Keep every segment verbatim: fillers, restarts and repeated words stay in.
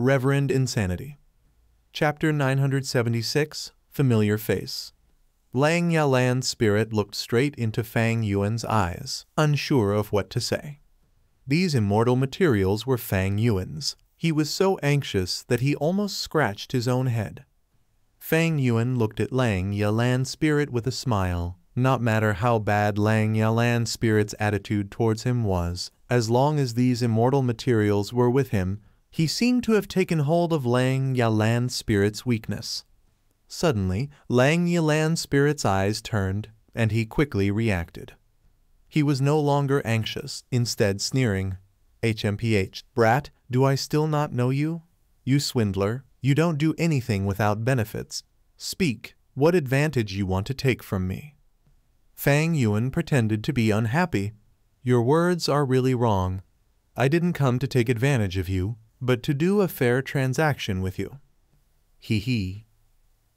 Reverend Insanity. Chapter nine hundred seventy-six, Familiar Face. Lang Ya Land Spirit looked straight into Fang Yuan's eyes, unsure of what to say. These immortal materials were Fang Yuan's. He was so anxious that he almost scratched his own head. Fang Yuan looked at Lang Ya Land Spirit with a smile. Not matter how bad Lang Ya Land Spirit's attitude towards him was, as long as these immortal materials were with him, he seemed to have taken hold of Lang Ya Land Spirit's weakness. Suddenly, Lang Ya Land Spirit's eyes turned, and he quickly reacted. He was no longer anxious, instead sneering. H M P H, brat, do I still not know you? You swindler, you don't do anything without benefits. Speak, what advantage you want to take from me? Fang Yuan pretended to be unhappy. Your words are really wrong. I didn't come to take advantage of you, but to do a fair transaction with you. Hee hee.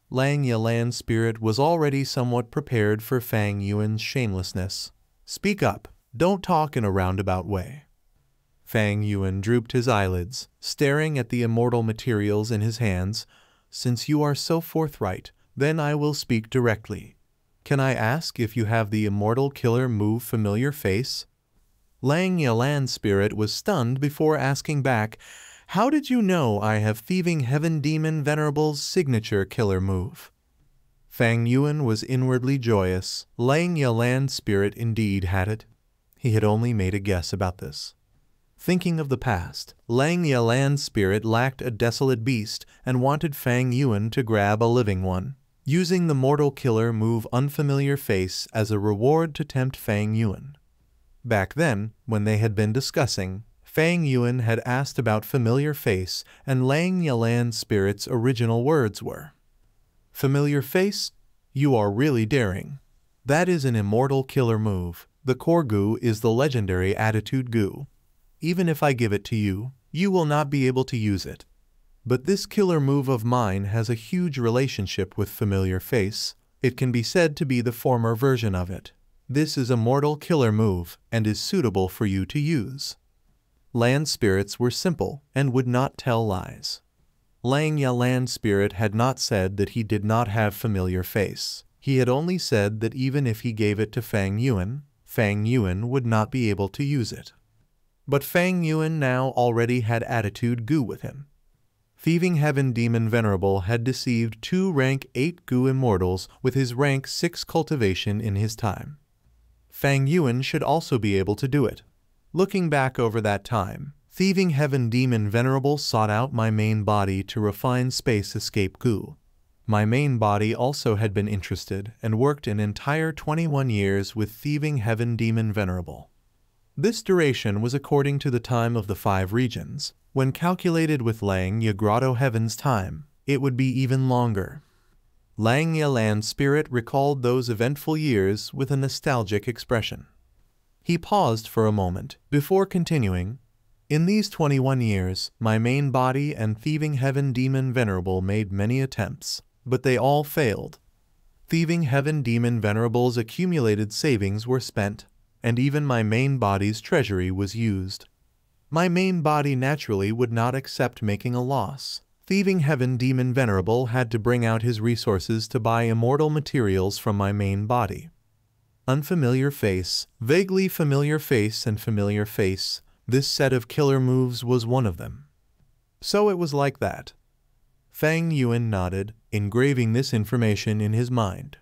Lang Ya Land Spirit was already somewhat prepared for Fang Yuan's shamelessness. Speak up, don't talk in a roundabout way. Fang Yuan drooped his eyelids, staring at the immortal materials in his hands. Since you are so forthright, then I will speak directly. Can I ask if you have the immortal killer move Familiar Face? Lang Ya Land Spirit was stunned before asking back, how did you know I have Thieving Heaven Demon Venerable's signature killer move? Fang Yuan was inwardly joyous. Lang Ya Land Spirit indeed had it. He had only made a guess about this. Thinking of the past, Lang Ya Land Spirit lacked a desolate beast and wanted Fang Yuan to grab a living one, using the mortal killer move Unfamiliar Face as a reward to tempt Fang Yuan. Back then, when they had been discussing, Fang Yuan had asked about Familiar Face, and Lang Ya Land Spirit's original words were, Familiar Face, you are really daring. That is an immortal killer move. The core Gu is the legendary Attitude Gu. Even if I give it to you, you will not be able to use it. But this killer move of mine has a huge relationship with Familiar Face. It can be said to be the former version of it. This is a mortal killer move and is suitable for you to use. Land spirits were simple and would not tell lies. Lang Ya Land Spirit had not said that he did not have Familiar Face. He had only said that even if he gave it to Fang Yuan, Fang Yuan would not be able to use it. But Fang Yuan now already had Attitude Gu with him. Thieving Heaven Demon Venerable had deceived two rank eight Gu Immortals with his rank six cultivation in his time. Fang Yuan should also be able to do it. Looking back over that time, Thieving Heaven Demon Venerable sought out my main body to refine Space Escape Gu. My main body also had been interested and worked an entire twenty-one years with Thieving Heaven Demon Venerable. This duration was according to the time of the Five Regions. When calculated with Lang Ya Grotto Heaven's time, it would be even longer. Lang Ya Land Spirit recalled those eventful years with a nostalgic expression. He paused for a moment before continuing, in these twenty-one years, my main body and Thieving Heaven Demon Venerable made many attempts, but they all failed. Thieving Heaven Demon Venerable's accumulated savings were spent, and even my main body's treasury was used. My main body naturally would not accept making a loss. Thieving Heaven Demon Venerable had to bring out his resources to buy immortal materials from my main body. Unfamiliar Face, Vaguely Familiar Face and Familiar Face, this set of killer moves was one of them. So it was like that. Fang Yuan nodded, engraving this information in his mind.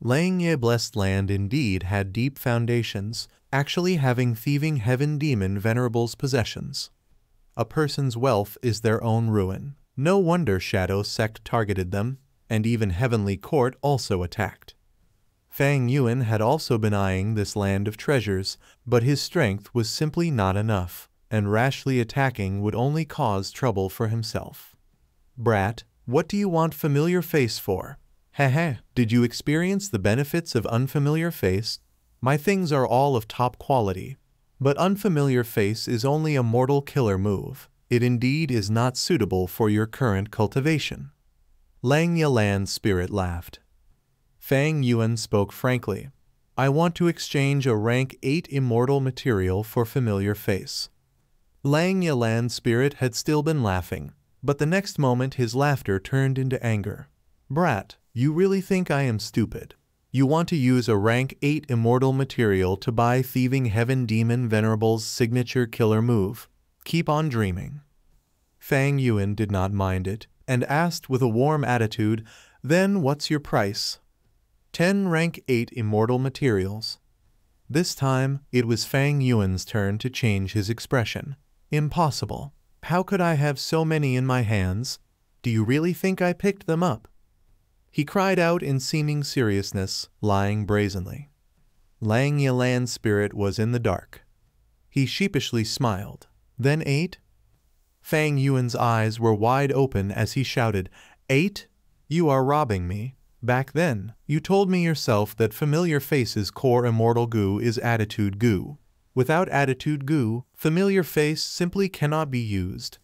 Lang Ya Blessed Land indeed had deep foundations, actually having Thieving Heaven Demon Venerable's possessions. A person's wealth is their own ruin. No wonder Shadow Sect targeted them, and even Heavenly Court also attacked. Fang Yuan had also been eyeing this land of treasures, but his strength was simply not enough, and rashly attacking would only cause trouble for himself. Brat, what do you want Familiar Face for? Hehe, did you experience the benefits of Unfamiliar Face? My things are all of top quality, but Unfamiliar Face is only a mortal killer move. It indeed is not suitable for your current cultivation. Lang Ya Land Spirit laughed. Fang Yuan spoke frankly. I want to exchange a rank eight immortal material for Familiar Face. Lang Ya Land Spirit had still been laughing, But the next moment his laughter turned into anger. Brat, you really think I am stupid? You want to use a rank eight immortal material to buy Thieving Heaven Demon Venerable's signature killer move? Keep on dreaming. Fang Yuan did not mind it, and asked with a warm attitude, then what's your price? ten rank eight immortal materials. This time, it was Fang Yuan's turn to change his expression. Impossible. How could I have so many in my hands? Do you really think I picked them up? He cried out in seeming seriousness, lying brazenly. Lang Ya Land Spirit was in the dark. He sheepishly smiled. Then eight? Fang Yuan's eyes were wide open as he shouted, Eight? You are robbing me. Back then, you told me yourself that Familiar Face's core Immortal Gu is Attitude Gu. Without Attitude Gu, Familiar Face simply cannot be used.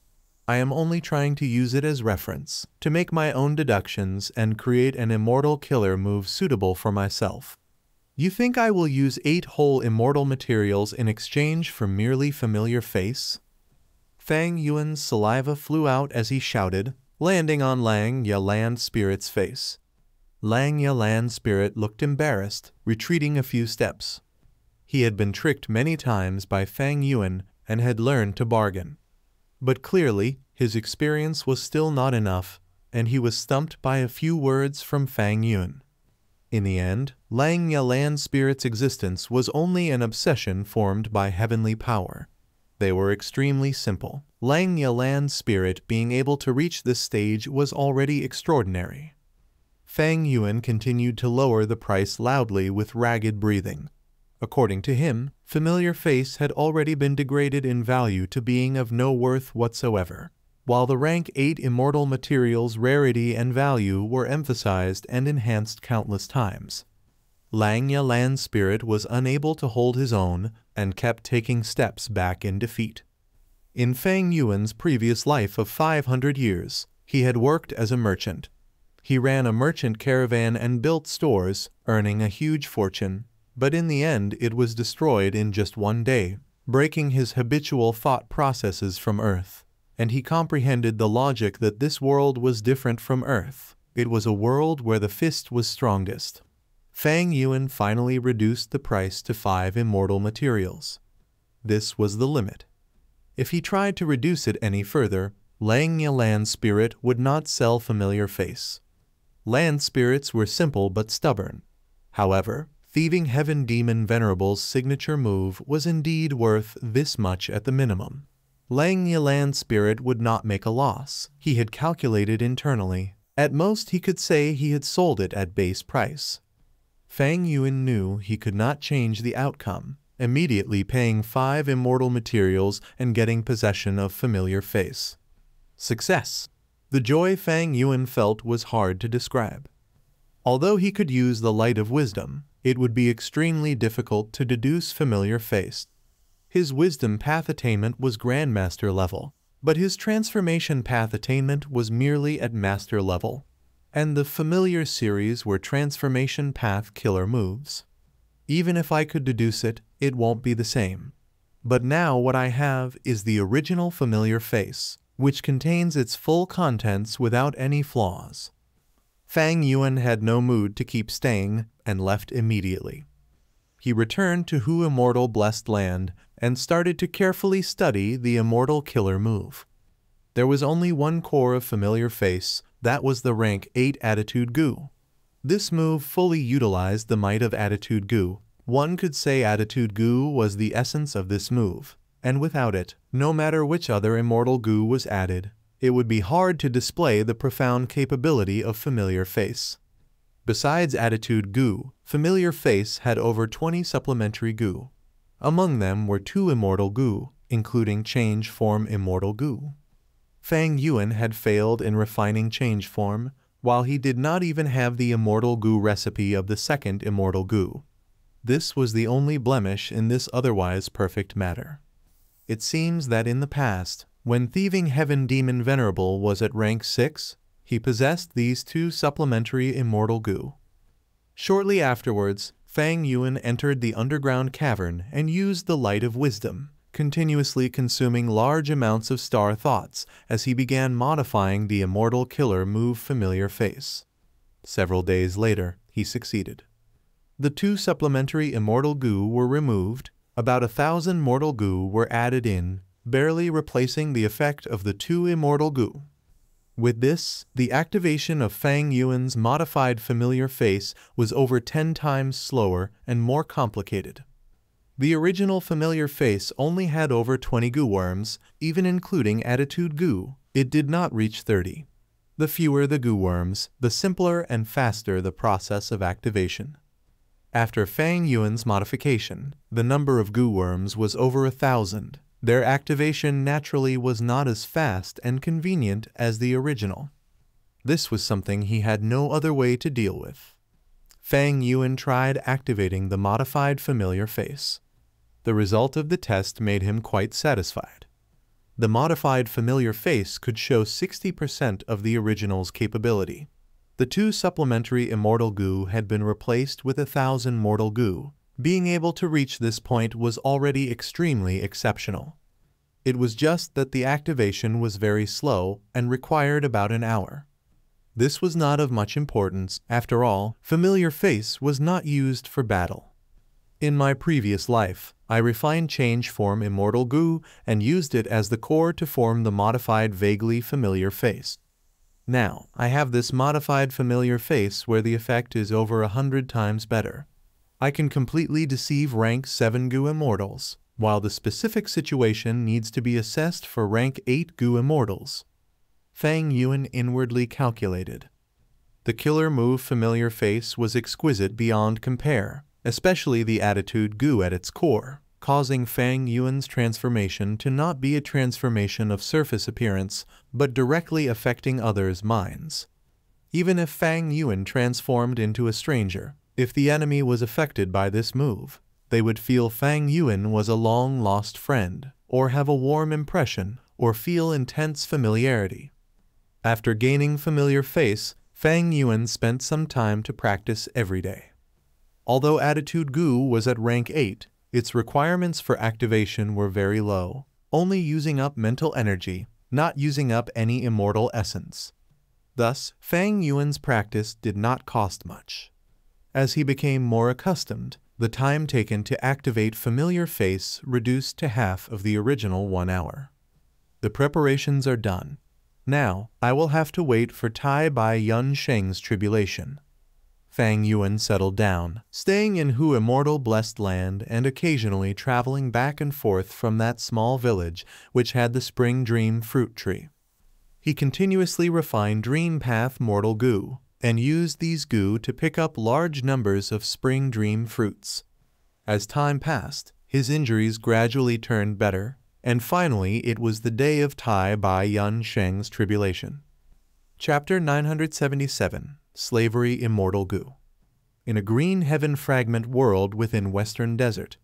I am only trying to use it as reference, to make my own deductions and create an immortal killer move suitable for myself. You think I will use eight whole immortal materials in exchange for merely Familiar Face? Fang Yuan's saliva flew out as he shouted, landing on Lang Ya Land Spirit's face. Lang Ya Land Spirit looked embarrassed, retreating a few steps. He had been tricked many times by Fang Yuan and had learned to bargain. But clearly, his experience was still not enough, and he was stumped by a few words from Fang Yuan. In the end, Lang Ya Land Spirit's existence was only an obsession formed by heavenly power. They were extremely simple. Lang Ya Land Spirit being able to reach this stage was already extraordinary. Fang Yuan continued to lower the price loudly with ragged breathing. According to him, Familiar Face had already been degraded in value to being of no worth whatsoever, while the rank eight immortal material's rarity and value were emphasized and enhanced countless times. Lang Ya Land Spirit was unable to hold his own and kept taking steps back in defeat. In Fang Yuan's previous life of five hundred years, he had worked as a merchant. He ran a merchant caravan and built stores, earning a huge fortune. But in the end it was destroyed in just one day, breaking his habitual thought processes from Earth. And he comprehended the logic that this world was different from Earth. It was a world where the fist was strongest. Fang Yuan finally reduced the price to five immortal materials. This was the limit. If he tried to reduce it any further, Lang Ya Land Spirit would not sell Familiar Face. Land spirits were simple but stubborn. However, Thieving Heaven Demon Venerable's signature move was indeed worth this much at the minimum. Lang Ya Land Spirit would not make a loss, he had calculated internally. At most he could say he had sold it at base price. Fang Yuan knew he could not change the outcome, immediately paying five immortal materials and getting possession of Familiar Face. Success! The joy Fang Yuan felt was hard to describe. Although he could use the Light of Wisdom, it would be extremely difficult to deduce Familiar Face. His Wisdom Path attainment was Grandmaster level, but his Transformation Path attainment was merely at Master level, and the Familiar series were Transformation Path killer moves. Even if I could deduce it, it won't be the same. But now what I have is the original Familiar Face, which contains its full contents without any flaws. Fang Yuan had no mood to keep staying, and left immediately. He returned to Hu Immortal Blessed Land, and started to carefully study the Immortal Killer move. There was only one core of Familiar Face, that was the rank eight Attitude Gu. This move fully utilized the might of Attitude Gu. One could say Attitude Gu was the essence of this move, and without it, no matter which other Immortal Gu was added, it would be hard to display the profound capability of Familiar Face. Besides Attitude Gu, Familiar Face had over twenty supplementary Gu. Among them were two Immortal Gu, including Change Form Immortal Gu. Fang Yuan had failed in refining Change Form, while he did not even have the Immortal Gu recipe of the second Immortal Gu. This was the only blemish in this otherwise perfect matter. It seems that in the past, when Thieving Heaven Demon Venerable was at rank six, he possessed these two supplementary Immortal Gu. Shortly afterwards, Fang Yuan entered the underground cavern and used the Light of Wisdom, continuously consuming large amounts of star thoughts as he began modifying the immortal killer move Familiar Face. Several days later, he succeeded. The two supplementary immortal Gu were removed, about a thousand mortal Gu were added in, barely replacing the effect of the two immortal Gu. With this, the activation of Fang Yuan's modified Familiar Face was over ten times slower and more complicated. The original Familiar Face only had over twenty Gu worms, even including Attitude Gu, it did not reach thirty. The fewer the Gu worms, the simpler and faster the process of activation. After Fang Yuan's modification, the number of Gu worms was over a thousand. Their activation naturally was not as fast and convenient as the original. This was something he had no other way to deal with. Fang Yuan tried activating the modified Familiar Face. The result of the test made him quite satisfied. The modified Familiar Face could show sixty percent of the original's capability. The two supplementary immortal Gu had been replaced with a thousand mortal Gu. Being able to reach this point was already extremely exceptional. It was just that the activation was very slow and required about an hour. This was not of much importance, after all, Familiar Face was not used for battle. In my previous life, I refined Change Form Immortal Gu and used it as the core to form the modified Vaguely Familiar Face. Now, I have this modified Familiar Face where the effect is over a hundred times better. I can completely deceive rank seven Gu Immortals, while the specific situation needs to be assessed for rank eight Gu Immortals. Fang Yuan inwardly calculated. The killer move Familiar Face was exquisite beyond compare, especially the Attitude Gu at its core, causing Fang Yuan's transformation to not be a transformation of surface appearance, but directly affecting others' minds. Even if Fang Yuan transformed into a stranger, if the enemy was affected by this move, they would feel Fang Yuan was a long-lost friend, or have a warm impression, or feel intense familiarity. After gaining Familiar Face, Fang Yuan spent some time to practice every day. Although Attitude Gu was at rank eight, its requirements for activation were very low, only using up mental energy, not using up any immortal essence. Thus, Fang Yuan's practice did not cost much. As he became more accustomed, the time taken to activate Familiar Face reduced to half of the original one hour. The preparations are done. Now, I will have to wait for Tai Bai Yun Sheng's tribulation. Fang Yuan settled down, staying in Hu Immortal Blessed Land and occasionally traveling back and forth from that small village which had the Spring Dream fruit tree. He continuously refined Dream Path Mortal Gu, and used these Gu to pick up large numbers of Spring Dream fruits. As time passed, his injuries gradually turned better, and finally it was the day of Tai Bai Yun Sheng's tribulation. Chapter nine hundred seventy-seven, Slavery Immortal Gu. In a green heaven fragment world within western desert.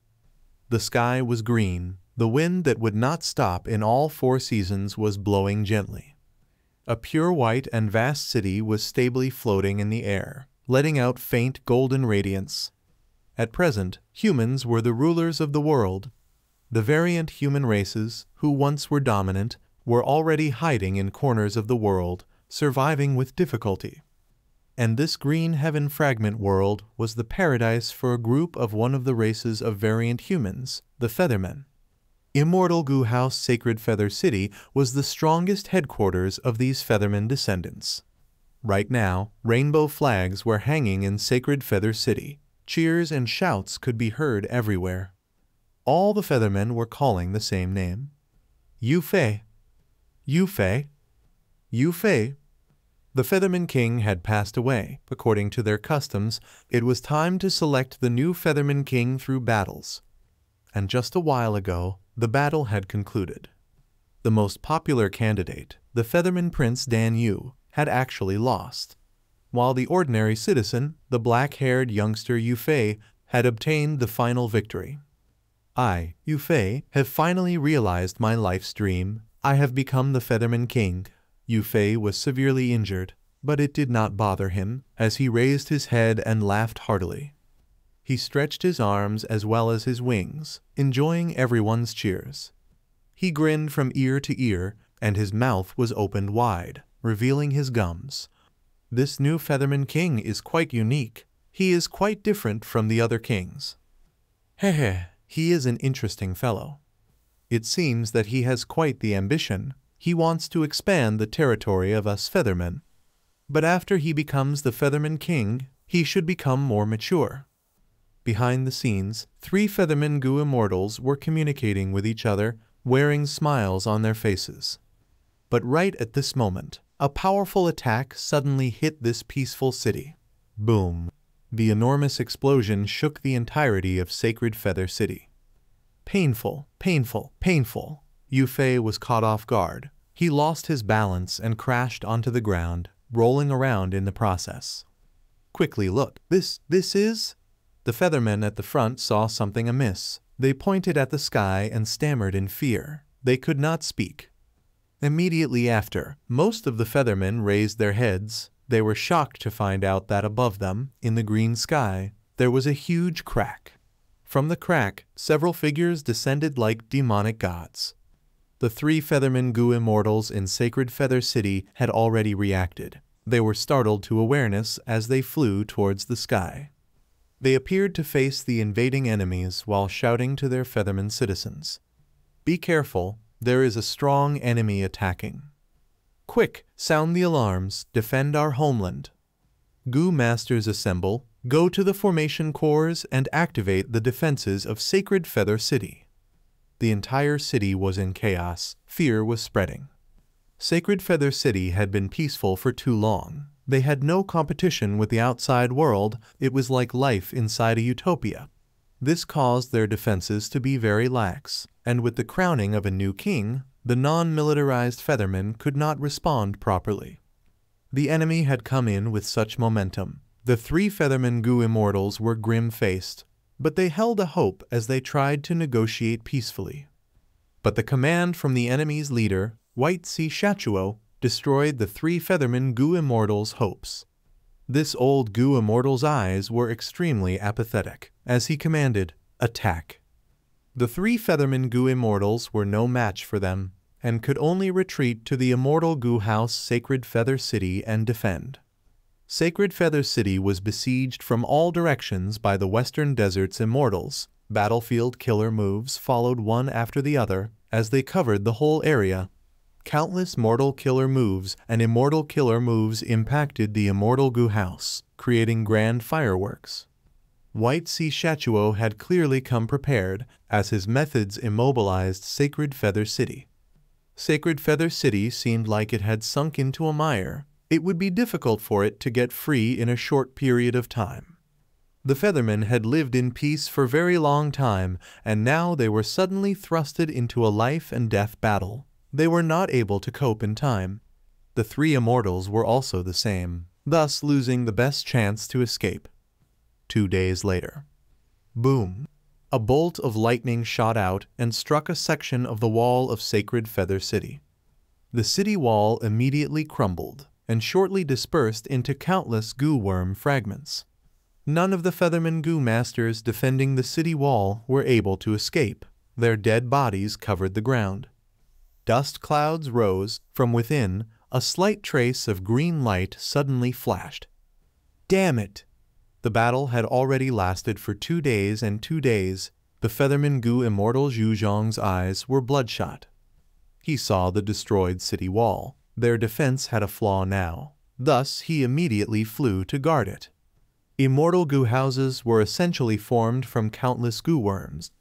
The sky was green, the wind that would not stop in all four seasons was blowing gently. A pure white and vast city was stably floating in the air, letting out faint golden radiance. At present, humans were the rulers of the world. The variant human races, who once were dominant, were already hiding in corners of the world, surviving with difficulty. And this green heaven fragment world was the paradise for a group of one of the races of variant humans, the Feathermen. Immortal Gu House Sacred Feather City was the strongest headquarters of these Feathermen descendants. Right now, rainbow flags were hanging in Sacred Feather City. Cheers and shouts could be heard everywhere. All the Feathermen were calling the same name. Yu Fei. Yu Fei. Yu Fei. The Featherman King had passed away. According to their customs, it was time to select the new Featherman King through battles. And just a while ago, the battle had concluded. The most popular candidate, the Featherman Prince Dan Yu, had actually lost, while the ordinary citizen, the black-haired youngster Yu Fei, had obtained the final victory. I, Yu Fei, have finally realized my life's dream. I have become the Featherman King. Yu Fei was severely injured, but it did not bother him, as he raised his head and laughed heartily. He stretched his arms as well as his wings, enjoying everyone's cheers. He grinned from ear to ear, and his mouth was opened wide, revealing his gums. This new Featherman king is quite unique. He is quite different from the other kings. Hehe, he is an interesting fellow. It seems that he has quite the ambition. He wants to expand the territory of us Feathermen. But after he becomes the Featherman king, he should become more mature. Behind the scenes, three Feathermen Gu immortals were communicating with each other, wearing smiles on their faces. But right at this moment, a powerful attack suddenly hit this peaceful city. Boom! The enormous explosion shook the entirety of Sacred Feather City. Painful, painful, painful. Yu Fei was caught off guard. He lost his balance and crashed onto the ground, rolling around in the process. Quickly look, this, this is... The Feathermen at the front saw something amiss. They pointed at the sky and stammered in fear. They could not speak. Immediately after, most of the Feathermen raised their heads. They were shocked to find out that above them, in the green sky, there was a huge crack. From the crack, several figures descended like demonic gods. The three Feathermen Gu immortals in Sacred Feather City had already reacted. They were startled to awareness as they flew towards the sky. They appeared to face the invading enemies while shouting to their Feathermen citizens. Be careful, there is a strong enemy attacking. Quick, sound the alarms, defend our homeland. Gu Masters assemble, go to the formation cores and activate the defenses of Sacred Feather City. The entire city was in chaos, fear was spreading. Sacred Feather City had been peaceful for too long. They had no competition with the outside world, it was like life inside a utopia. This caused their defenses to be very lax, and with the crowning of a new king, the non-militarized Feathermen could not respond properly. The enemy had come in with such momentum. The three Feathermen Gu immortals were grim-faced, but they held a hope as they tried to negotiate peacefully. But the command from the enemy's leader, White Sea Shachuo, destroyed the three Feathermen Gu Immortals' hopes. This old Gu Immortal's eyes were extremely apathetic, as he commanded, attack. The three Feathermen Gu Immortals were no match for them, and could only retreat to the Immortal Gu House Sacred Feather City and defend. Sacred Feather City was besieged from all directions by the Western Desert's immortals. Battlefield killer moves followed one after the other as they covered the whole area. Countless mortal killer moves and immortal killer moves impacted the Immortal Gu House, creating grand fireworks. White Sea Shachuo had clearly come prepared, as his methods immobilized Sacred Feather City. Sacred Feather City seemed like it had sunk into a mire. It would be difficult for it to get free in a short period of time. The Feathermen had lived in peace for a very long time, and now they were suddenly thrusted into a life and death battle. They were not able to cope in time. The three immortals were also the same, thus losing the best chance to escape. Two days later. Boom! A bolt of lightning shot out and struck a section of the wall of Sacred Feather City. The city wall immediately crumbled and shortly dispersed into countless goo worm fragments. None of the Feathermen Goo Masters defending the city wall were able to escape. Their dead bodies covered the ground. Dust clouds rose. From within, a slight trace of green light suddenly flashed. Damn it! The battle had already lasted for two days and two days. The Feathermen Goo Immortal Zhu Zhong's eyes were bloodshot. He saw the destroyed city wall. Their defense had a flaw now, thus he immediately flew to guard it. Immortal goo houses were essentially formed from countless goo worms.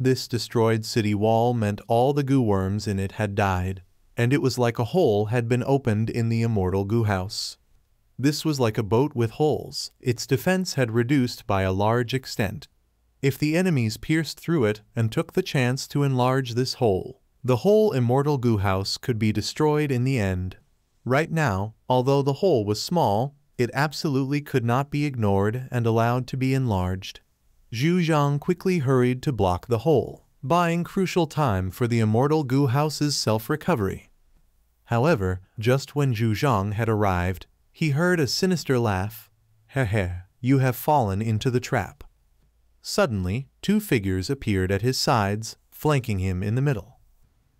This destroyed city wall meant all the goo worms in it had died, and it was like a hole had been opened in the Immortal Goo House. This was like a boat with holes. Its defense had reduced by a large extent. If the enemies pierced through it and took the chance to enlarge this hole, the whole Immortal Goo House could be destroyed in the end. Right now, although the hole was small, it absolutely could not be ignored and allowed to be enlarged. Zhu Zhong quickly hurried to block the hole, buying crucial time for the Immortal Goo House's self-recovery. However, just when Zhu Zhong had arrived, he heard a sinister laugh. Hehe, you have fallen into the trap. Suddenly, two figures appeared at his sides, flanking him in the middle.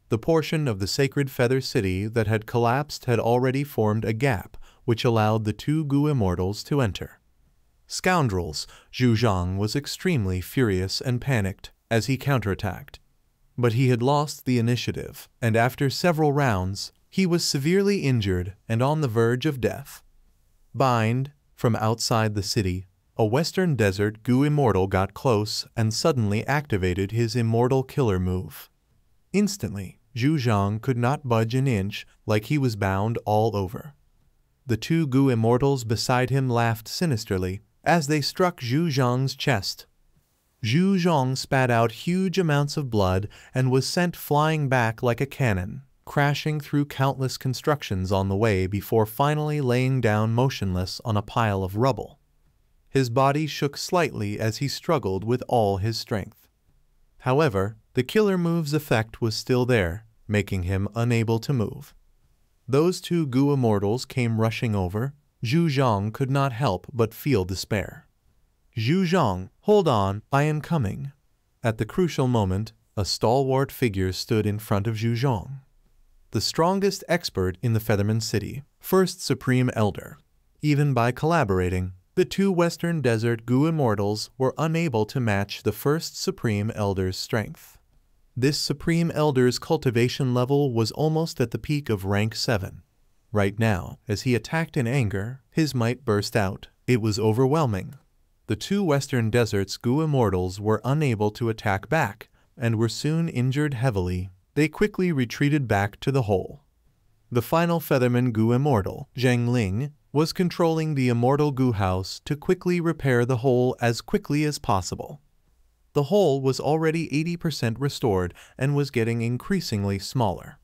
The portion of the Sacred Feather City that had collapsed had already formed a gap, which allowed the two Gu immortals to enter. Scoundrels! Zhu Zhong was extremely furious and panicked as he counterattacked. But he had lost the initiative, and after several rounds, he was severely injured and on the verge of death. Bind, from outside the city, a western desert Gu immortal got close and suddenly activated his immortal killer move. Instantly, Zhu Zhong could not budge an inch, like he was bound all over. The two Gu immortals beside him laughed sinisterly as they struck Zhu Zhong's chest. Zhu Zhong spat out huge amounts of blood and was sent flying back like a cannon, crashing through countless constructions on the way before finally laying down motionless on a pile of rubble. His body shook slightly as he struggled with all his strength. However, the killer move's effect was still there, making him unable to move. Those two Gu immortals came rushing over. Zhu Zhong could not help but feel despair. "Zhu Zhong, hold on, I am coming." At the crucial moment, a stalwart figure stood in front of Zhu Zhong. The strongest expert in the Feathermen City, first Supreme Elder. Even by collaborating, the two Western Desert Gu Immortals were unable to match the first Supreme Elder's strength. This Supreme Elder's cultivation level was almost at the peak of rank seven. Right now, as he attacked in anger, his might burst out. It was overwhelming. The two Western Desert's Gu Immortals were unable to attack back, and were soon injured heavily. They quickly retreated back to the hole. The final Featherman Gu Immortal, Zheng Ling, was controlling the Immortal Gu house to quickly repair the hole as quickly as possible. The hole was already eighty percent restored and was getting increasingly smaller.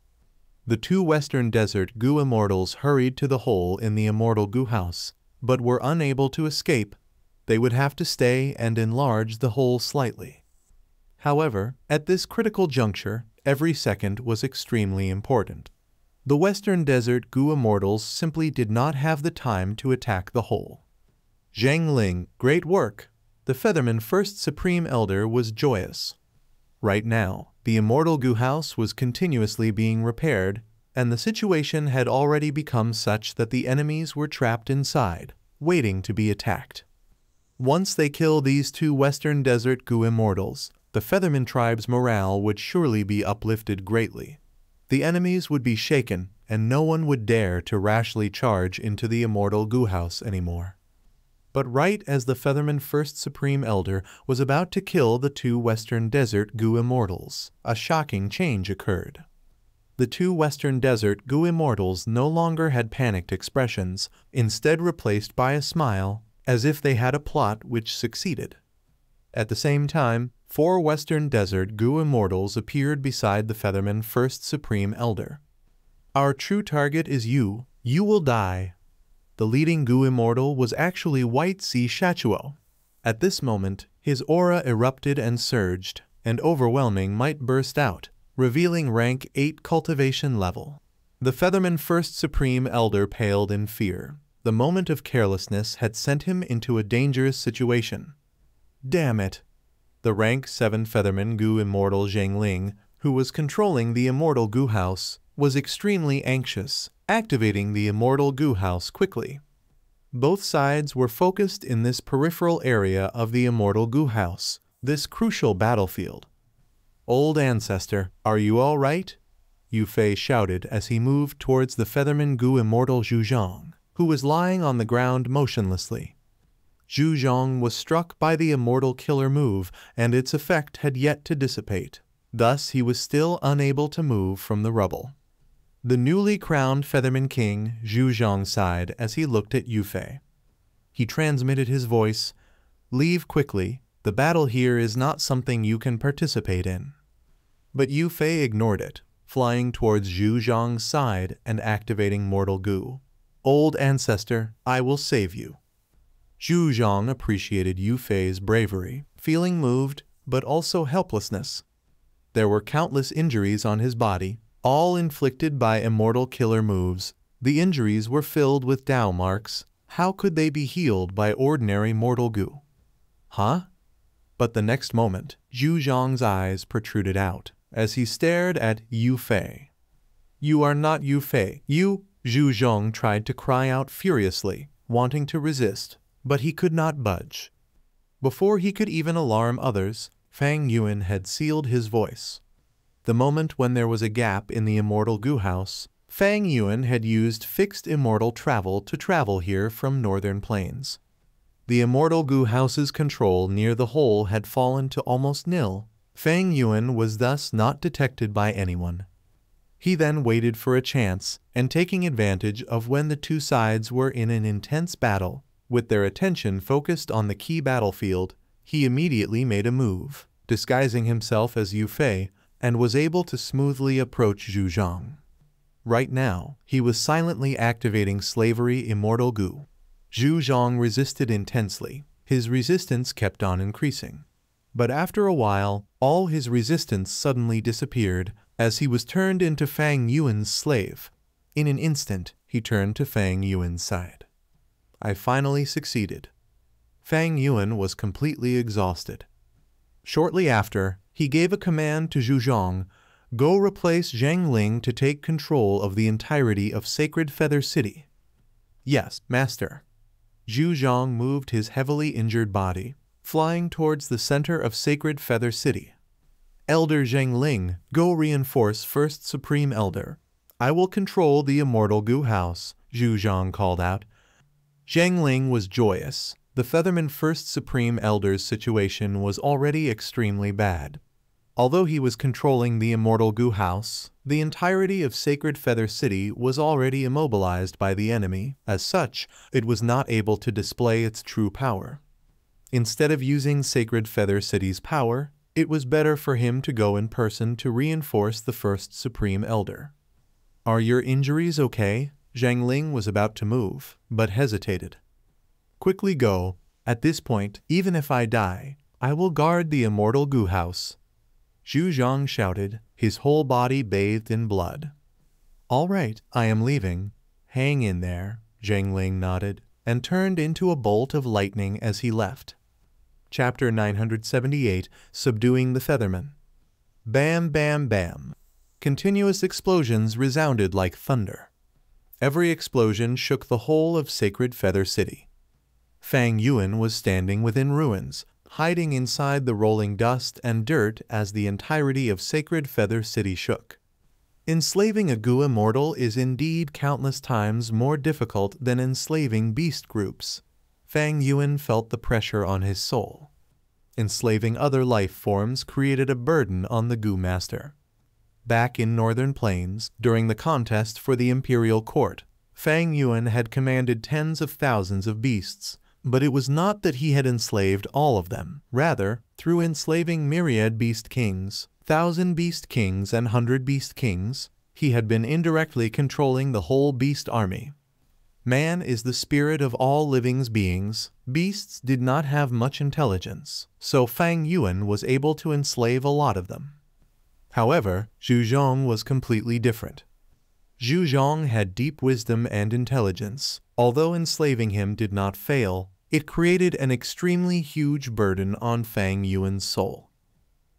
The two Western Desert Gu Immortals hurried to the hole in the Immortal Gu house, but were unable to escape. They would have to stay and enlarge the hole slightly. However, at this critical juncture, every second was extremely important. The Western Desert Gu Immortals simply did not have the time to attack the hole. "Zheng Ling, great work!" The Featherman First Supreme Elder was joyous. Right now, the Immortal Gu house was continuously being repaired, and the situation had already become such that the enemies were trapped inside, waiting to be attacked. Once they kill these two Western Desert Gu Immortals, the Feathermen tribe's morale would surely be uplifted greatly. The enemies would be shaken, and no one would dare to rashly charge into the Immortal Gu house anymore. But right as the Feathermen First Supreme Elder was about to kill the two Western Desert Gu Immortals, a shocking change occurred. The two Western Desert Gu Immortals no longer had panicked expressions, instead replaced by a smile, as if they had a plot which succeeded. At the same time, four Western Desert Gu Immortals appeared beside the Feathermen First Supreme Elder. "Our true target is you. You will die." The leading Gu Immortal was actually White Sea Shachuo. At this moment, his aura erupted and surged, and overwhelming might burst out, revealing rank eight cultivation level. The Feathermen First Supreme Elder paled in fear. The moment of carelessness had sent him into a dangerous situation. "Damn it!" The rank seven Featherman Gu Immortal Zheng Ling, who was controlling the Immortal Gu house, was extremely anxious, activating the Immortal Gu house quickly. Both sides were focused in this peripheral area of the Immortal Gu house, this crucial battlefield. "Old ancestor, are you all right?" Yu Fei shouted as he moved towards the Featherman Gu Immortal Zhu Zhong, who was lying on the ground motionlessly. Zhu Zhong was struck by the immortal killer move, and its effect had yet to dissipate. Thus he was still unable to move from the rubble. The newly crowned Featherman King, Zhu Zhong, sighed as he looked at Yu Fei. He transmitted his voice, "Leave quickly, the battle here is not something you can participate in." But Yu Fei ignored it, flying towards Zhu Zhong's side and activating Mortal Gu. "Old ancestor, I will save you." Zhu Zhong appreciated Yu Fei's bravery, feeling moved, but also helplessness. There were countless injuries on his body, all inflicted by immortal killer moves. The injuries were filled with Tao marks. How could they be healed by ordinary mortal goo? "Huh?" But the next moment, Zhu Zhong's eyes protruded out as he stared at Yu Fei. "You are not Yu Fei, you!" Zhu Zhong tried to cry out furiously, wanting to resist, but he could not budge. Before he could even alarm others, Fang Yuan had sealed his voice. The moment when there was a gap in the Immortal Gu house, Fang Yuan had used fixed immortal travel to travel here from Northern Plains. The Immortal Gu house's control near the hole had fallen to almost nil. Fang Yuan was thus not detected by anyone. He then waited for a chance, and taking advantage of when the two sides were in an intense battle, with their attention focused on the key battlefield, he immediately made a move, disguising himself as Yu Fei, and was able to smoothly approach Zhu Zhong. Right now, he was silently activating Slavery Immortal Gu. Zhu Zhong resisted intensely. His resistance kept on increasing. But after a while, all his resistance suddenly disappeared as he was turned into Fang Yuan's slave. In an instant, he turned to Fang Yuan's side. "I finally succeeded." Fang Yuan was completely exhausted. Shortly after, he gave a command to Zhu Zhong, "Go replace Zheng Ling to take control of the entirety of Sacred Feather City." "Yes, Master." Zhu Zhong moved his heavily injured body, flying towards the center of Sacred Feather City. "Elder Zheng Ling, go reinforce First Supreme Elder. I will control the Immortal Gu house," Zhu Zhong called out. Zheng Ling was joyous. The Feathermen First Supreme Elder's situation was already extremely bad. Although he was controlling the Immortal Gu house, the entirety of Sacred Feather City was already immobilized by the enemy. As such, it was not able to display its true power. Instead of using Sacred Feather City's power, it was better for him to go in person to reinforce the First Supreme Elder. "Are your injuries okay?" Zheng Ling was about to move, but hesitated. "Quickly go. At this point, even if I die, I will guard the Immortal Gu house," Zhu Zhong shouted, his whole body bathed in blood. "All right, I am leaving. Hang in there," Zheng Ling nodded, and turned into a bolt of lightning as he left. Chapter nine hundred seventy-eight, Subduing the Feathermen. Bam bam bam. Continuous explosions resounded like thunder. Every explosion shook the whole of Sacred Feather City. Fang Yuan was standing within ruins, hiding inside the rolling dust and dirt as the entirety of Sacred Feather City shook. Enslaving a Gu Immortal is indeed countless times more difficult than enslaving beast groups. Fang Yuan felt the pressure on his soul. Enslaving other life forms created a burden on the Gu Master. Back in Northern Plains, during the contest for the Imperial Court, Fang Yuan had commanded tens of thousands of beasts. But it was not that he had enslaved all of them. Rather, through enslaving myriad beast kings, thousand beast kings and hundred beast kings, he had been indirectly controlling the whole beast army. Man is the spirit of all living beings. Beasts did not have much intelligence, so Fang Yuan was able to enslave a lot of them. However, Zhu Zhong was completely different. Zhu Zhong had deep wisdom and intelligence. Although enslaving him did not fail, it created an extremely huge burden on Fang Yuan's soul.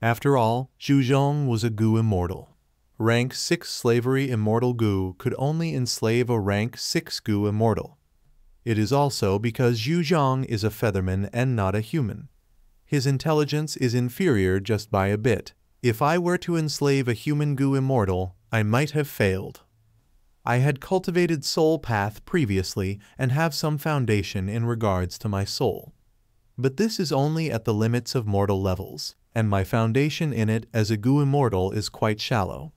After all, Zhu Zhong was a Gu Immortal. Rank six Slavery Immortal Gu could only enslave a Rank six Gu Immortal. It is also because Zhu Zhong is a Featherman and not a human. His intelligence is inferior just by a bit. "If I were to enslave a human Gu Immortal, I might have failed. I had cultivated soul path previously and have some foundation in regards to my soul. But this is only at the limits of mortal levels, and my foundation in it as a Gu Immortal is quite shallow.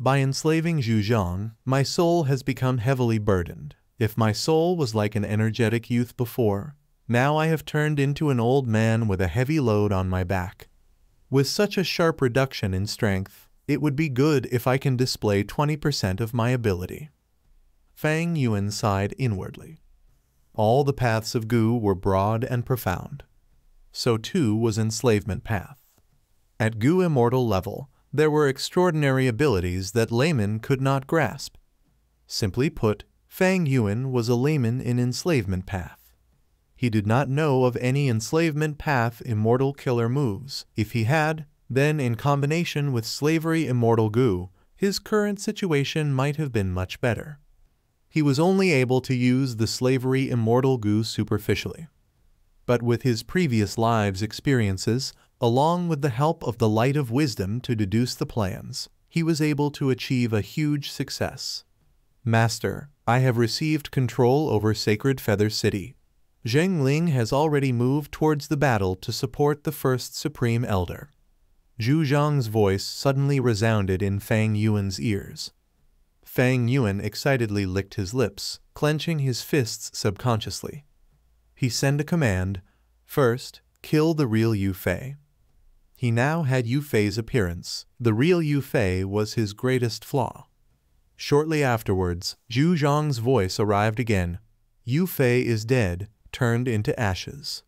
By enslaving Zhu Zhong, my soul has become heavily burdened. If my soul was like an energetic youth before, now I have turned into an old man with a heavy load on my back. With such a sharp reduction in strength, it would be good if I can display twenty percent of my ability." Fang Yuan sighed inwardly. All the paths of Gu were broad and profound. So too was enslavement path. At Gu Immortal level, there were extraordinary abilities that laymen could not grasp. Simply put, Fang Yuan was a layman in enslavement path. he did not know of any enslavement path immortal killer moves. If he had, then in combination with Slavery Immortal Gu, his current situation might have been much better. He was only able to use the Slavery Immortal Gu superficially. But with his previous lives' experiences, along with the help of the Light of Wisdom to deduce the plans, he was able to achieve a huge success. Master, I have received control over Sacred Feather City. Zheng Ling has already moved towards the battle to support the first Supreme Elder. Zhu Zhong's voice suddenly resounded in Fang Yuan's ears. Fang Yuan excitedly licked his lips, clenching his fists subconsciously. He sent a command, first, kill the real Yu Fei. He now had Yu Fei's appearance. The real Yu Fei was his greatest flaw. Shortly afterwards, Zhu Zhong's voice arrived again. Yu Fei is dead, turned into ashes.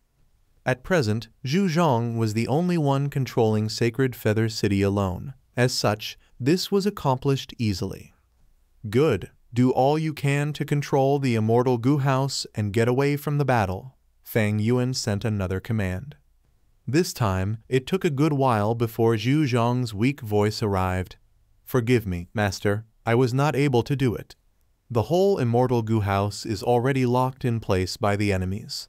At present, Zhu Zhong was the only one controlling Sacred Feather City alone. As such, this was accomplished easily. Good. Do all you can to control the Immortal Gu house and get away from the battle. Fang Yuan sent another command. This time, it took a good while before Zhu Zhong's weak voice arrived. Forgive me, Master. I was not able to do it. The whole Immortal Gu house is already locked in place by the enemies.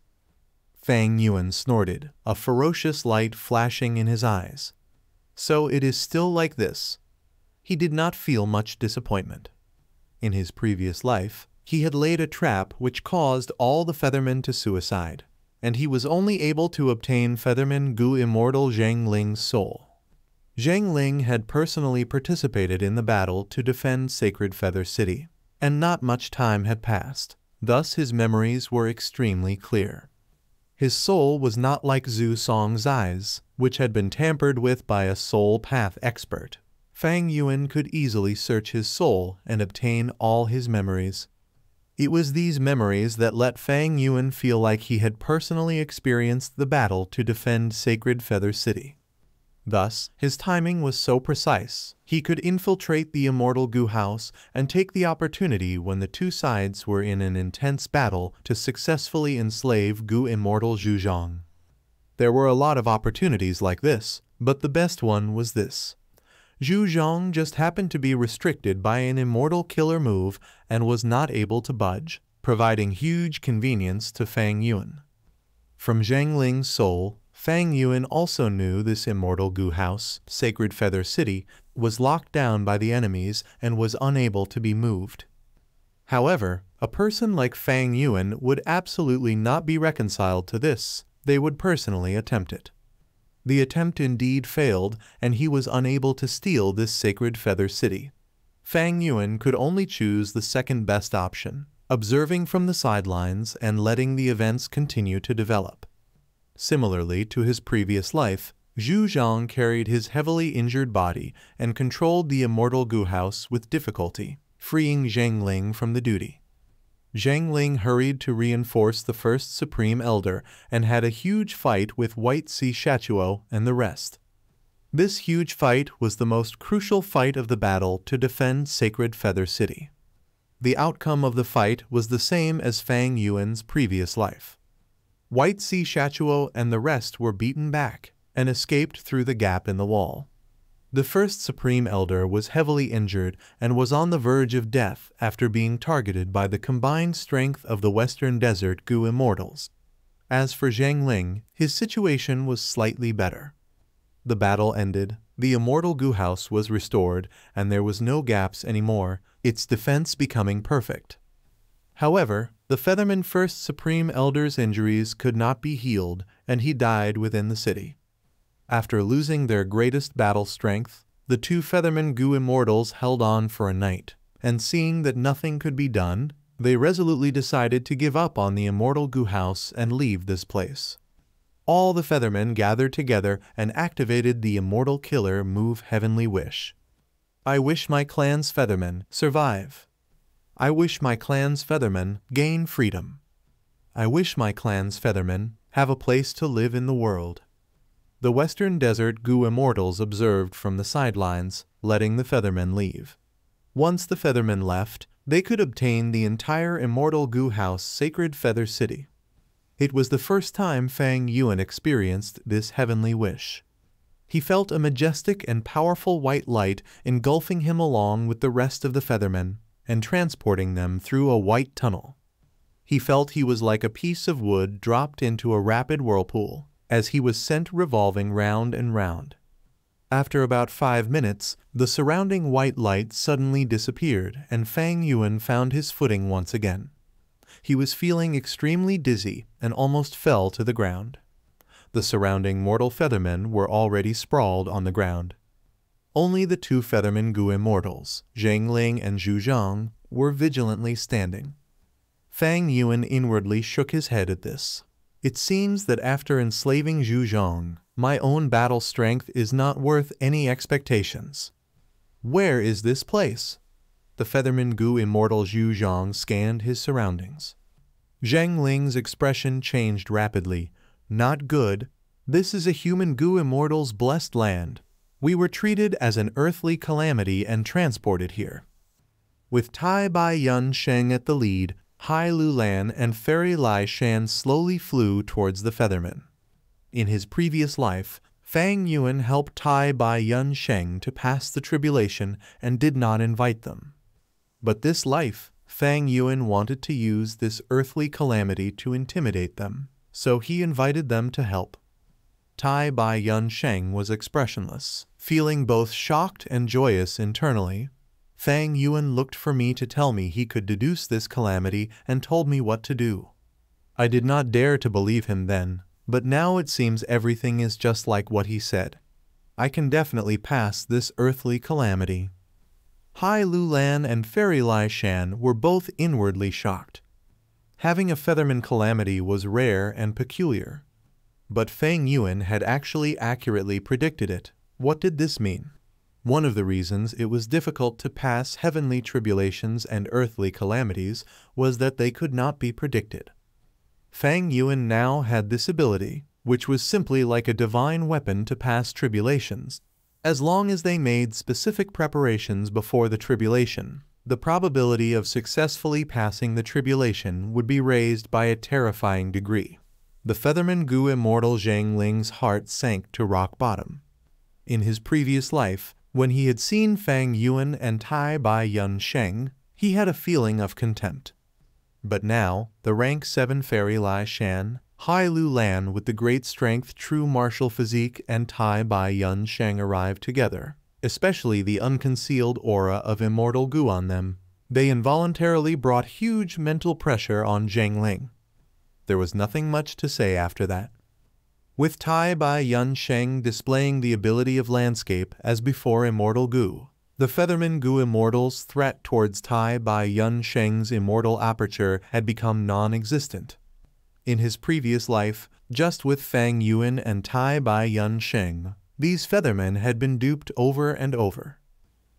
Fang Yuan snorted, a ferocious light flashing in his eyes. So it is still like this. He did not feel much disappointment. In his previous life, he had laid a trap which caused all the Feathermen to suicide, and he was only able to obtain Featherman Gu Immortal Zheng Ling's soul. Zheng Ling had personally participated in the battle to defend Sacred Feather City, and not much time had passed, thus his memories were extremely clear. His soul was not like Zhu Song Zai's, which had been tampered with by a soul path expert. Fang Yuan could easily search his soul and obtain all his memories. It was these memories that let Fang Yuan feel like he had personally experienced the battle to defend Sacred Feather City. Thus, his timing was so precise, he could infiltrate the Immortal Gu house and take the opportunity when the two sides were in an intense battle to successfully enslave Gu Immortal Zhu Zhong. There were a lot of opportunities like this, but the best one was this. Zhu Zhong just happened to be restricted by an immortal killer move and was not able to budge, providing huge convenience to Fang Yuan. From Zheng Ling's soul, Fang Yuan also knew this Immortal Gu house, Sacred Feather City, was locked down by the enemies and was unable to be moved. However, a person like Fang Yuan would absolutely not be reconciled to this. They would personally attempt it. The attempt indeed failed, and he was unable to steal this Sacred Feather City. Fang Yuan could only choose the second best option, observing from the sidelines and letting the events continue to develop. Similarly to his previous life, Zhu Zhong carried his heavily injured body and controlled the Immortal Gu house with difficulty, freeing Zheng Ling from the duty. Zheng Ling hurried to reinforce the first Supreme Elder and had a huge fight with White Sea Shachuo and the rest. This huge fight was the most crucial fight of the battle to defend Sacred Feather City. The outcome of the fight was the same as Fang Yuan's previous life. White Sea Shachuo and the rest were beaten back and escaped through the gap in the wall. The first Supreme Elder was heavily injured and was on the verge of death after being targeted by the combined strength of the Western Desert Gu Immortals. As for Zheng Ling, his situation was slightly better. The battle ended, the Immortal Gu house was restored, and there was no gaps anymore, its defense becoming perfect. However, the Featherman First Supreme Elder's injuries could not be healed, and he died within the city. After losing their greatest battle strength, the two Feathermen Gu Immortals held on for a night, and seeing that nothing could be done, they resolutely decided to give up on the Immortal Gu house and leave this place. All the Feathermen gathered together and activated the Immortal Killer move Heavenly Wish. I wish my clan's Feathermen survive. I wish my clan's Feathermen gain freedom. I wish my clan's Feathermen have a place to live in the world. The Western Desert Gu Immortals observed from the sidelines, letting the Feathermen leave. Once the Feathermen left, they could obtain the entire Immortal Gu house Sacred Feather City. It was the first time Fang Yuan experienced this heavenly wish. He felt a majestic and powerful white light engulfing him along with the rest of the Feathermen and transporting them through a white tunnel. He felt he was like a piece of wood dropped into a rapid whirlpool as he was sent revolving round and round. After about five minutes, the surrounding white light suddenly disappeared and Fang Yuan found his footing once again. He was feeling extremely dizzy and almost fell to the ground. The surrounding mortal Feathermen were already sprawled on the ground. Only the two Feathermen Gu Immortals, Zheng Ling and Zhu Zhong, were vigilantly standing. Fang Yuan inwardly shook his head at this. It seems that after enslaving Zhu Zhong, my own battle strength is not worth any expectations. Where is this place? The Featherman Gu Immortal Zhu Zhong scanned his surroundings. Zheng Ling's expression changed rapidly. Not good. This is a human Gu Immortal's blessed land. We were treated as an earthly calamity and transported here. With Tai Bai Yun Sheng at the lead, Hai Lu Lan and Fairy Lai Shan slowly flew towards the Feathermen. In his previous life, Fang Yuan helped Tai Bai Yun Sheng to pass the tribulation and did not invite them. But this life, Fang Yuan wanted to use this earthly calamity to intimidate them, so he invited them to help. Tai Bai Yun Sheng was expressionless, feeling both shocked and joyous internally. Fang Yuan looked for me to tell me he could deduce this calamity and told me what to do. I did not dare to believe him then, but now it seems everything is just like what he said. I can definitely pass this earthly calamity. Hai Lu Lan and Fairy Lai Shan were both inwardly shocked. Having a Featherman calamity was rare and peculiar. But Fang Yuan had actually accurately predicted it. What did this mean? One of the reasons it was difficult to pass heavenly tribulations and earthly calamities was that they could not be predicted. Fang Yuan now had this ability, which was simply like a divine weapon to pass tribulations. As long as they made specific preparations before the tribulation, the probability of successfully passing the tribulation would be raised by a terrifying degree. The Featherman Gu Immortal Zheng Ling's heart sank to rock bottom. In his previous life, when he had seen Fang Yuan and Tai Bai Yun Sheng, he had a feeling of contempt. But now, the rank seven Fairy Lai Shan, Hai Lu Lan with the great strength true martial physique and Tai Bai Yun Sheng arrived together, especially the unconcealed aura of Immortal Gu on them. They involuntarily brought huge mental pressure on Zheng Ling. There was nothing much to say after that. With Tai Bai Yun Sheng displaying the ability of landscape as before Immortal Gu, the Feathermen Gu Immortal's threat towards Tai Bai Yun Sheng's immortal aperture had become non-existent. In his previous life, just with Fang Yuan and Tai Bai Yun Sheng, these Feathermen had been duped over and over.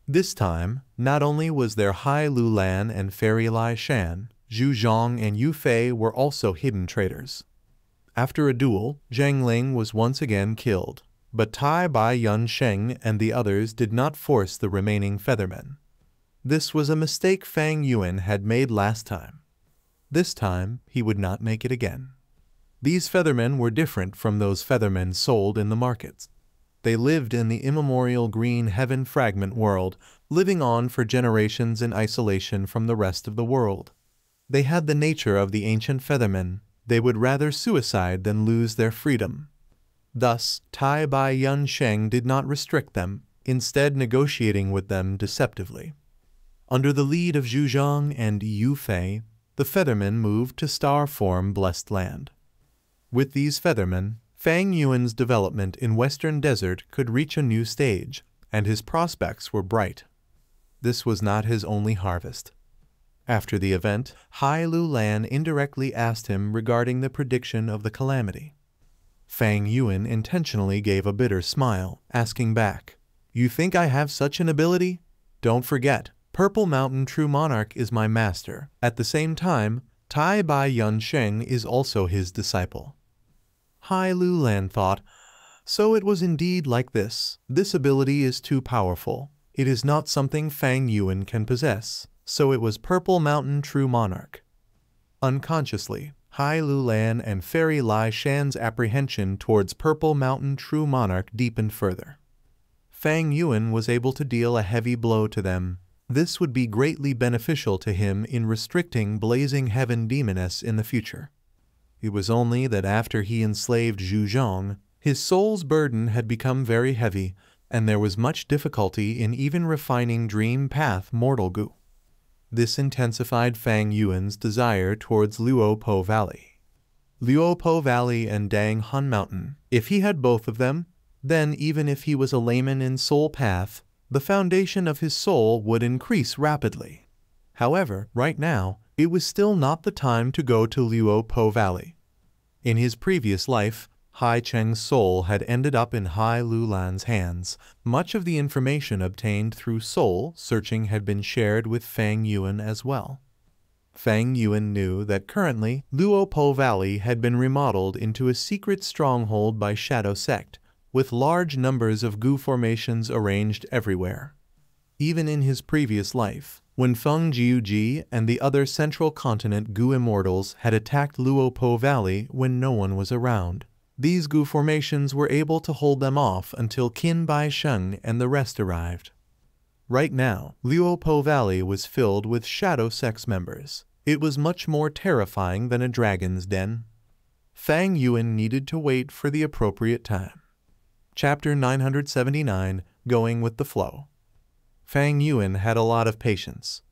This time, not only was there Hai Lu Lan and Fairy Lai Shan, Zhu Zhong and Yu Fei were also hidden traitors. After a duel, Zheng Ling was once again killed. But Tai Bai Yun Sheng and the others did not force the remaining Feathermen. This was a mistake Fang Yuan had made last time. This time, he would not make it again. These Feathermen were different from those Feathermen sold in the markets. They lived in the immemorial green heaven fragment world, living on for generations in isolation from the rest of the world. They had the nature of the ancient Feathermen. They would rather suicide than lose their freedom. Thus, Tai Bai Yun Sheng did not restrict them, instead negotiating with them deceptively. Under the lead of Zhu Zhong and Yu Fei, the Feathermen moved to Star Form Blessed Land. With these Feathermen, Fang Yuan's development in Western Desert could reach a new stage, and his prospects were bright. This was not his only harvest. After the event, Hai Lu Lan indirectly asked him regarding the prediction of the calamity. Fang Yuan intentionally gave a bitter smile, asking back, "You think I have such an ability? Don't forget, Purple Mountain True Monarch is my master. At the same time, Tai Bai Yun Sheng is also his disciple." Hai Lu Lan thought, so it was indeed like this. This ability is too powerful. It is not something Fang Yuan can possess, so it was Purple Mountain True Monarch. Unconsciously, Hai Lu Lan and Fairy Lai Shan's apprehension towards Purple Mountain True Monarch deepened further. Fang Yuan was able to deal a heavy blow to them. This would be greatly beneficial to him in restricting Blazing Heaven Demoness in the future. It was only that after he enslaved Zhu Zhong, his soul's burden had become very heavy, and there was much difficulty in even refining Dream Path Mortal Gu. This intensified Fang Yuan's desire towards Luopo Valley. Luopo Valley and Dang Han Mountain. If he had both of them, then even if he was a layman in Soul Path, the foundation of his soul would increase rapidly. However, right now, it was still not the time to go to Luopo Valley. In his previous life, Hai Cheng's soul had ended up in Hai Lu Lan's hands. Much of the information obtained through soul searching had been shared with Fang Yuan as well. Fang Yuan knew that currently, Luopo Valley had been remodeled into a secret stronghold by Shadow Sect, with large numbers of Gu formations arranged everywhere. Even in his previous life, when Feng Jiuji and the other Central Continent Gu Immortals had attacked Luopo Valley when no one was around, these Gu formations were able to hold them off until Qin Bai Sheng and the rest arrived. Right now, Luopo Valley was filled with Shadow Sect members. It was much more terrifying than a dragon's den. Fang Yuan needed to wait for the appropriate time. Chapter nine hundred seventy-nine, Going with the Flow. Fang Yuan had a lot of patience.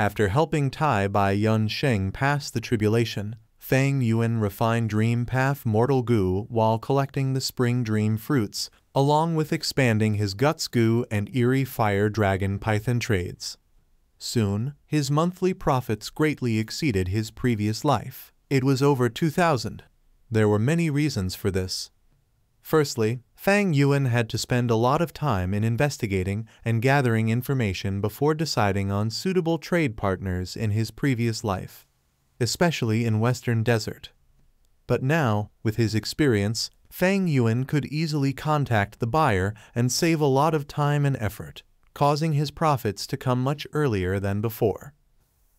After helping Tai Bai Yun Sheng pass the tribulation, Fang Yuan refined Dream Path Mortal Gu while collecting the Spring Dream Fruits, along with expanding his Guts Gu and Eerie Fire Dragon Python trades. Soon, his monthly profits greatly exceeded his previous life. It was over two thousand. There were many reasons for this. Firstly, Fang Yuan had to spend a lot of time in investigating and gathering information before deciding on suitable trade partners in his previous life, especially in Western Desert. But now, with his experience, Fang Yuan could easily contact the buyer and save a lot of time and effort, causing his profits to come much earlier than before.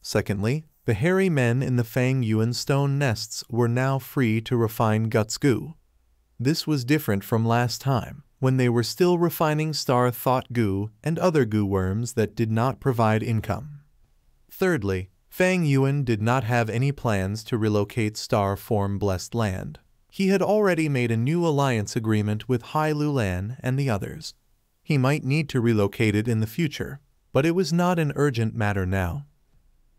Secondly, the hairy men in the Fang Yuan stone nests were now free to refine Guts Gu. This was different from last time, when they were still refining Star Thought Gu and other Gu worms that did not provide income. Thirdly, Fang Yuan did not have any plans to relocate Star Form Blessed Land. He had already made a new alliance agreement with Hai Lu Lan and the others. He might need to relocate it in the future, but it was not an urgent matter now.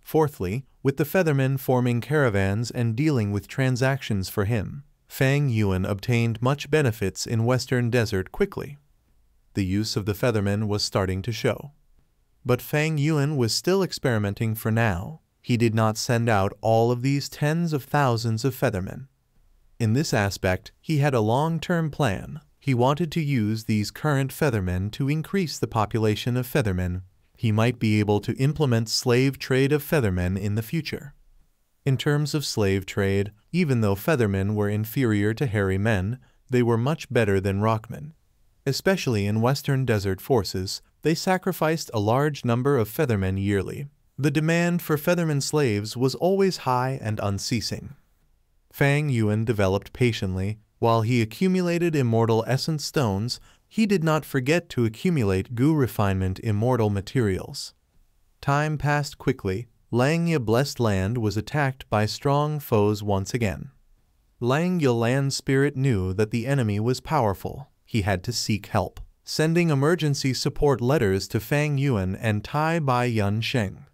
Fourthly, with the Feathermen forming caravans and dealing with transactions for him, Fang Yuan obtained much benefits in Western Desert quickly. The use of the Feathermen was starting to show. But Fang Yuan was still experimenting for now. He did not send out all of these tens of thousands of Feathermen. In this aspect, he had a long-term plan. He wanted to use these current Feathermen to increase the population of Feathermen. He might be able to implement slave trade of Feathermen in the future. In terms of slave trade, even though Feathermen were inferior to hairy men, they were much better than Rockmen. Especially in Western Desert forces, they sacrificed a large number of Feathermen yearly. The demand for Feathermen slaves was always high and unceasing. Fang Yuan developed patiently. While he accumulated Immortal Essence Stones, he did not forget to accumulate Gu Refinement Immortal Materials. Time passed quickly. Lang Ya Blessed Land was attacked by strong foes once again. Lang Ya Land Spirit knew that the enemy was powerful. He had to seek help, sending emergency support letters to Fang Yuan and Tai Bai Yun Sheng.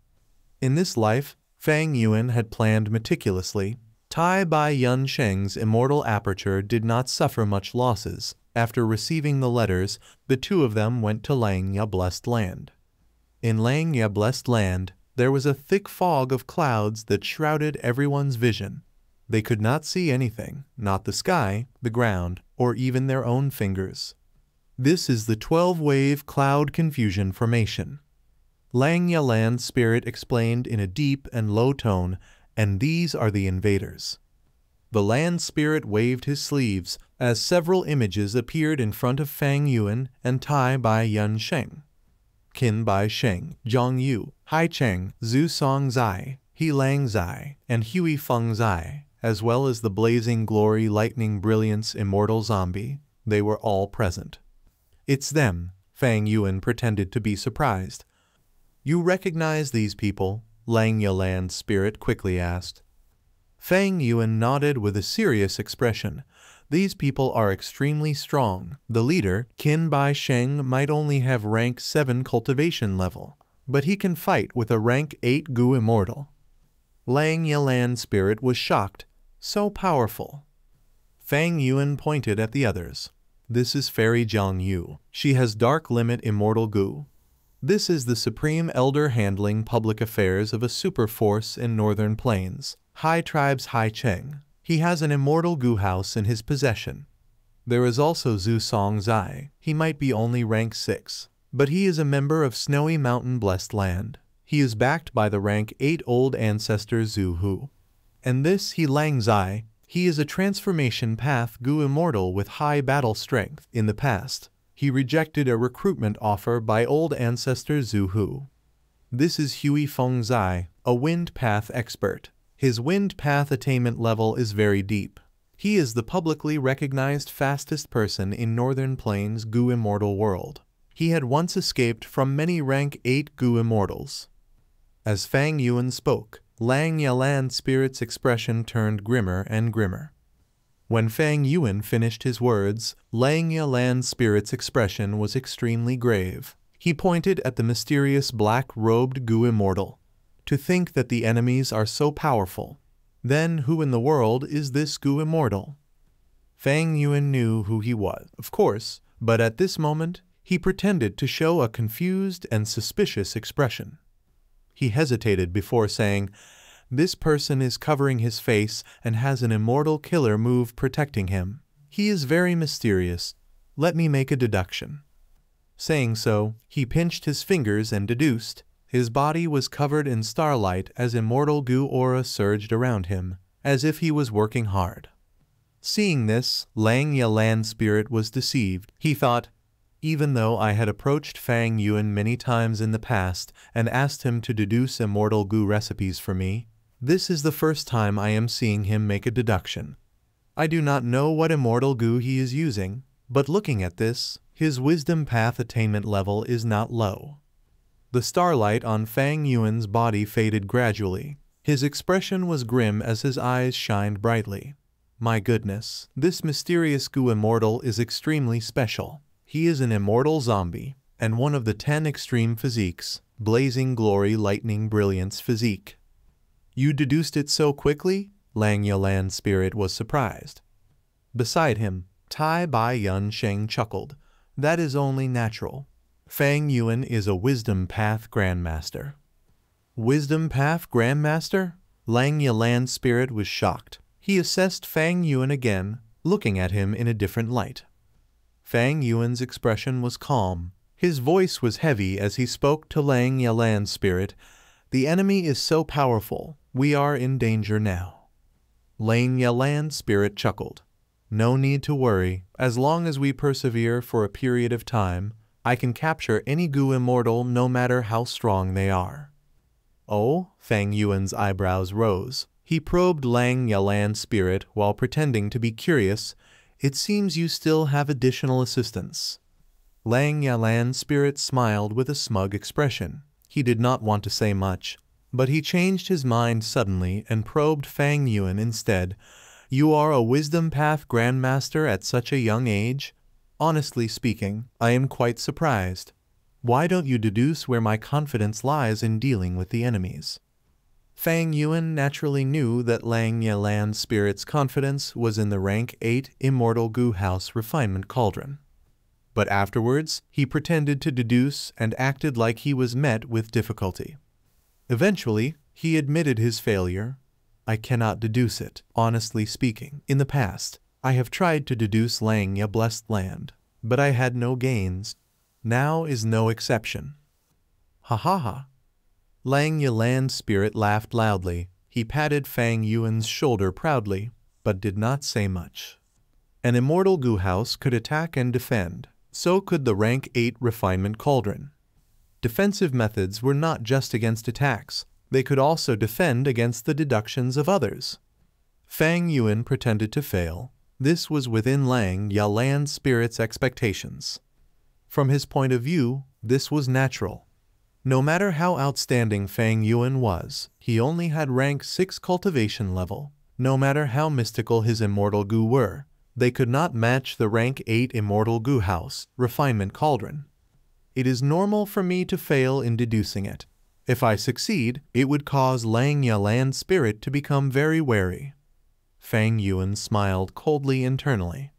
In this life, Fang Yuan had planned meticulously. Tai Bai Yun Sheng's Immortal Aperture did not suffer much losses. After receiving the letters, the two of them went to Lang Ya Blessed Land. In Lang Ya Blessed Land, there was a thick fog of clouds that shrouded everyone's vision. They could not see anything, not the sky, the ground, or even their own fingers. This is the twelve-wave cloud confusion formation. Lang Ya Land Spirit explained in a deep and low tone, and these are the invaders. The Land Spirit waved his sleeves as several images appeared in front of Fang Yuan and Tai Bai Yun Sheng. Qin Bai Sheng, Zhang Yu, Hai Cheng, Zhu Song Zai, He Lang Zai, and Hui Feng Zai. as well as the blazing glory lightning brilliance immortal zombie, they were all present. "It's them," Fang Yuan pretended to be surprised. "You recognize these people?" Lang Ya Land Spirit quickly asked. Fang Yuan nodded with a serious expression. "These people are extremely strong. The leader, Qin Bai Sheng, might only have rank seven cultivation level, but he can fight with a rank eight Gu Immortal." Lang Ya Land Spirit was shocked. "So powerful." Fang Yuan pointed at the others. "This is Fairy Zhang Yu. She has Dark Limit Immortal Gu. This is the Supreme Elder handling public affairs of a super force in Northern Plains, High Tribes Hai Cheng. He has an Immortal Gu house in his possession. There is also Zhu Song Zai. He might be only rank six, but he is a member of Snowy Mountain Blessed Land. He is backed by the rank eight old ancestor Zhu Hu. And this He Lang Zai, he is a transformation path Gu Immortal with high battle strength. In the past, he rejected a recruitment offer by old ancestor Zhu Hu. This is Hu Immortal Zai, a wind path expert. His wind path attainment level is very deep. He is the publicly recognized fastest person in Northern Plains Gu Immortal world. He had once escaped from many rank eight Gu Immortals." As Fang Yuan spoke, Lang Ya Land Spirit's expression turned grimmer and grimmer. When Fang Yuan finished his words, Lang Ya Land Spirit's expression was extremely grave. He pointed at the mysterious black-robed Gu Immortal. "To think that the enemies are so powerful. Then who in the world is this Gu Immortal?" Fang Yuan knew who he was, of course, but at this moment, he pretended to show a confused and suspicious expression. He hesitated before saying, "This person is covering his face and has an immortal killer move protecting him. He is very mysterious. Let me make a deduction." Saying so, he pinched his fingers and deduced. His body was covered in starlight as immortal Gu aura surged around him, as if he was working hard. Seeing this, Lang Ya Land Spirit was deceived. He thought, "Even though I had approached Fang Yuan many times in the past and asked him to deduce immortal Gu recipes for me, this is the first time I am seeing him make a deduction. I do not know what immortal Gu he is using, but looking at this, his wisdom path attainment level is not low." The starlight on Fang Yuan's body faded gradually. His expression was grim as his eyes shined brightly. "My goodness, this mysterious Gu Immortal is extremely special. He is an immortal zombie, and one of the ten extreme physiques, Blazing Glory Lightning Brilliance physique." "You deduced it so quickly?" Lang Ya Land Spirit was surprised. Beside him, Tai Bai Yun Sheng chuckled. "That is only natural. Fang Yuan is a Wisdom Path Grandmaster." "Wisdom Path Grandmaster?" Lang Ya Land Spirit was shocked. He assessed Fang Yuan again, looking at him in a different light. Fang Yuan's expression was calm. His voice was heavy as he spoke to Lang Ya Land Spirit. "The enemy is so powerful, we are in danger now." Lang Ya Land Spirit chuckled. "No need to worry. As long as we persevere for a period of time, I can capture any Gu Immortal no matter how strong they are." "Oh?" Fang Yuan's eyebrows rose. He probed Lang Ya Land Spirit while pretending to be curious. "It seems you still have additional assistance." Lang Ya Land Spirit smiled with a smug expression. He did not want to say much, but he changed his mind suddenly and probed Fang Yuan instead. "You are a Wisdom Path Grandmaster at such a young age? Honestly speaking, I am quite surprised. Why don't you deduce where my confidence lies in dealing with the enemies?" Fang Yuan naturally knew that Lang Ya Land Spirit's confidence was in the rank eight Immortal Gu House Refinement Cauldron. But afterwards, he pretended to deduce and acted like he was met with difficulty. Eventually, he admitted his failure. "I cannot deduce it, honestly speaking. In the past, I have tried to deduce Lang Ya Blessed Land, but I had no gains. Now is no exception." "Ha ha ha." Lang Ya Land Spirit laughed loudly. He patted Fang Yuan's shoulder proudly, but did not say much. An Immortal Gu house could attack and defend. So could the rank eight Refinement Cauldron. Defensive methods were not just against attacks. They could also defend against the deductions of others. Fang Yuan pretended to fail. This was within Lang Ya Land Spirit's expectations. From his point of view, this was natural. No matter how outstanding Fang Yuan was, he only had rank six cultivation level. No matter how mystical his Immortal Gu were, they could not match the rank eight Immortal Gu house, Refinement Cauldron. It is normal for me to fail in deducing it. If I succeed, it would cause Lang Ya Land Spirit to become very wary. Fang Yuan smiled coldly internally.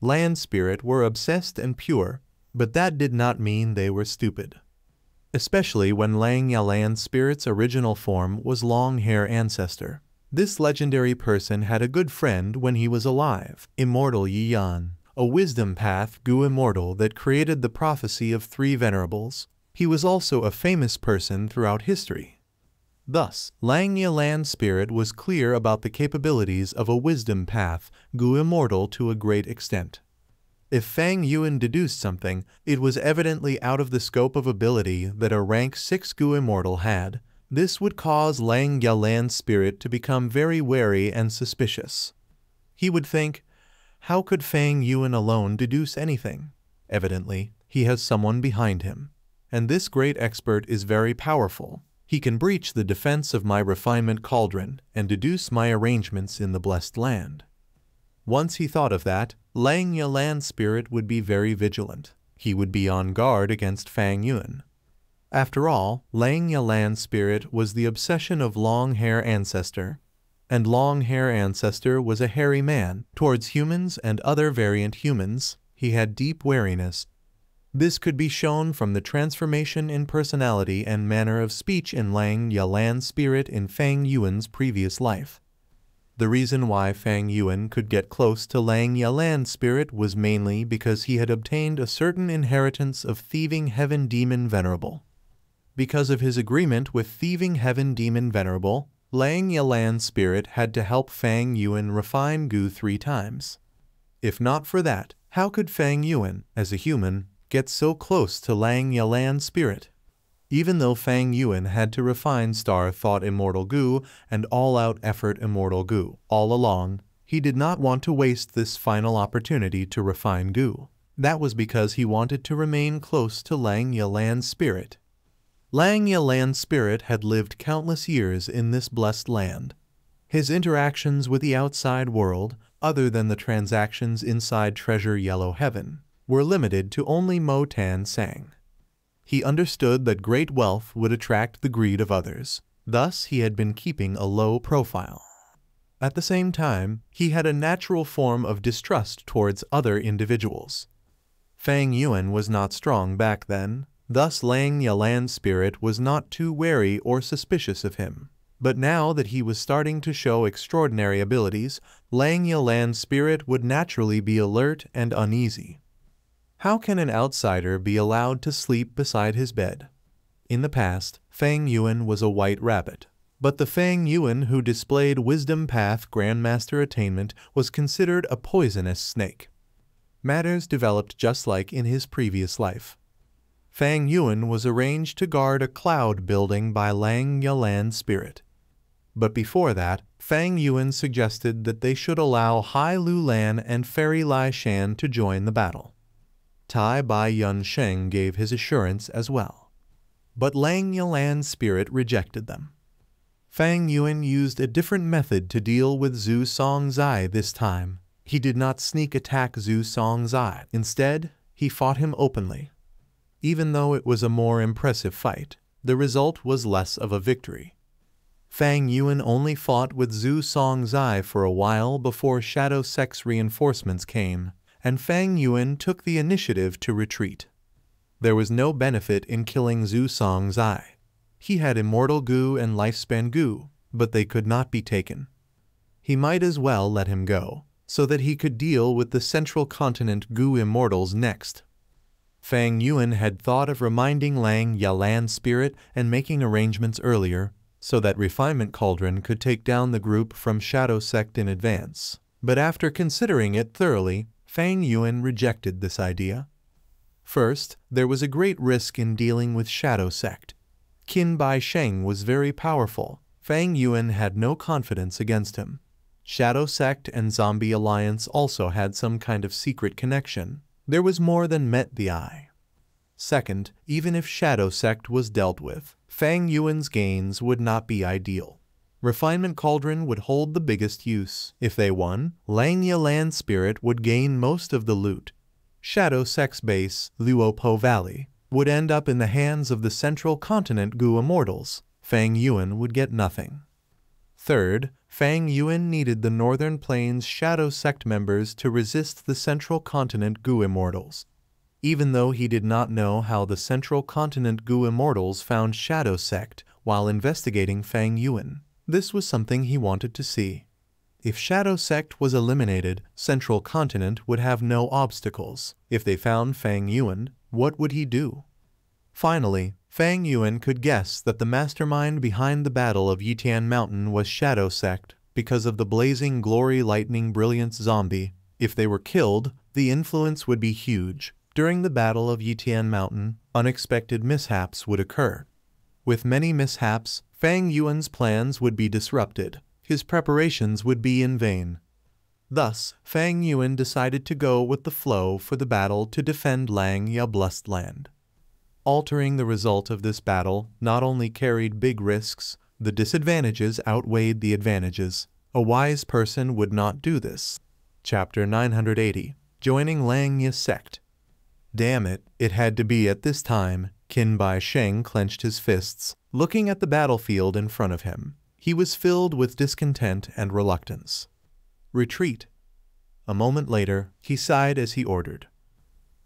Land Spirit were obsessed and pure, but that did not mean they were stupid. Especially when Lang Ya Land Spirit's original form was Long Hair Ancestor. This legendary person had a good friend when he was alive, Immortal Yiyan, a Wisdom Path Gu Immortal that created the prophecy of three venerables. He was also a famous person throughout history. Thus, Lang Ya Land Spirit was clear about the capabilities of a Wisdom Path Gu Immortal to a great extent. If Fang Yuan deduced something, it was evidently out of the scope of ability that a rank six Gu Immortal had. This would cause Lang Ya Land Spirit to become very wary and suspicious. He would think, how could Fang Yuan alone deduce anything? Evidently, he has someone behind him. And this great expert is very powerful. He can breach the defense of my Refinement Cauldron and deduce my arrangements in the Blessed Land. Once he thought of that, Lang Ya Land Spirit would be very vigilant. He would be on guard against Fang Yuan. After all, Lang Ya Land Spirit was the obsession of Long Hair Ancestor, and Long Hair Ancestor was a hairy man. Towards humans and other variant humans, he had deep wariness. This could be shown from the transformation in personality and manner of speech in Lang Ya Land Spirit in Fang Yuan's previous life. The reason why Fang Yuan could get close to Lang Ya Land Spirit was mainly because he had obtained a certain inheritance of Thieving Heaven Demon Venerable. Because of his agreement with Thieving Heaven Demon Venerable, Lang Ya Land Spirit had to help Fang Yuan refine Gu three times. If not for that, how could Fang Yuan, as a human, get so close to Lang Ya Land Spirit? Even though Fang Yuan had to refine Star Thought Immortal Gu and All-Out Effort Immortal Gu all along, he did not want to waste this final opportunity to refine Gu. That was because he wanted to remain close to Lang Ya Land Spirit. Lang Ya Land Spirit had lived countless years in this blessed land. His interactions with the outside world, other than the transactions inside Treasure Yellow Heaven, were limited to only Mo Tan Sang. He understood that great wealth would attract the greed of others. Thus, he had been keeping a low profile. At the same time, he had a natural form of distrust towards other individuals. Fang Yuan was not strong back then. Thus Lang Ya Land Spirit was not too wary or suspicious of him. But now that he was starting to show extraordinary abilities, Lang Ya Land Spirit would naturally be alert and uneasy. How can an outsider be allowed to sleep beside his bed? In the past, Fang Yuan was a white rabbit. But the Fang Yuan who displayed Wisdom Path Grandmaster attainment was considered a poisonous snake. Matters developed just like in his previous life. Fang Yuan was arranged to guard a cloud building by Lang Ya Land Spirit. But before that, Fang Yuan suggested that they should allow Hai Lu Lan and Fairy Lai Shan to join the battle. Tai Bai Yun Sheng gave his assurance as well. But Lang Ya Land Spirit rejected them. Fang Yuan used a different method to deal with Zhu Song Zai this time. He did not sneak attack Zhu Song Zai. Instead, he fought him openly. Even though it was a more impressive fight, the result was less of a victory. Fang Yuan only fought with Zhu Song Zai for a while before Shadow Sect's reinforcements came, and Fang Yuan took the initiative to retreat. There was no benefit in killing Zhu Song Zai. He had Immortal Gu and Lifespan Gu, but they could not be taken. He might as well let him go, so that he could deal with the Central Continent Gu Immortals next. Fang Yuan had thought of reminding Lang Ya Land Spirit and making arrangements earlier, so that Refinement Cauldron could take down the group from Shadow Sect in advance. But after considering it thoroughly, Fang Yuan rejected this idea. First, there was a great risk in dealing with Shadow Sect. Qin Bai Sheng was very powerful. Fang Yuan had no confidence against him. Shadow Sect and Zombie Alliance also had some kind of secret connection. There was more than met the eye. Second, even if Shadow Sect was dealt with, Fang Yuan's gains would not be ideal. Refinement Cauldron would hold the biggest use. If they won, Lang Ya Land Spirit would gain most of the loot. Shadow Sect's base, Luopo Valley, would end up in the hands of the Central Continent Gu Immortals. Fang Yuan would get nothing. Third, Fang Yuan needed the Northern Plains Shadow Sect members to resist the Central Continent Gu Immortals. Even though he did not know how the Central Continent Gu Immortals found Shadow Sect while investigating Fang Yuan, this was something he wanted to see. If Shadow Sect was eliminated, Central Continent would have no obstacles. If they found Fang Yuan, what would he do? Finally, Fang Yuan could guess that the mastermind behind the Battle of Yitian Mountain was Shadow Sect because of the blazing glory lightning brilliance zombie. If they were killed, the influence would be huge. During the Battle of Yitian Mountain, unexpected mishaps would occur. With many mishaps, Fang Yuan's plans would be disrupted. His preparations would be in vain. Thus, Fang Yuan decided to go with the flow for the battle to defend Lang Ya Blessed Land. Altering the result of this battle not only carried big risks, the disadvantages outweighed the advantages. A wise person would not do this. Chapter nine hundred eighty. Joining Lang Ya Sect. Damn it, it had to be at this time. Qin Bai Sheng clenched his fists, looking at the battlefield in front of him. He was filled with discontent and reluctance. Retreat. A moment later, he sighed as he ordered.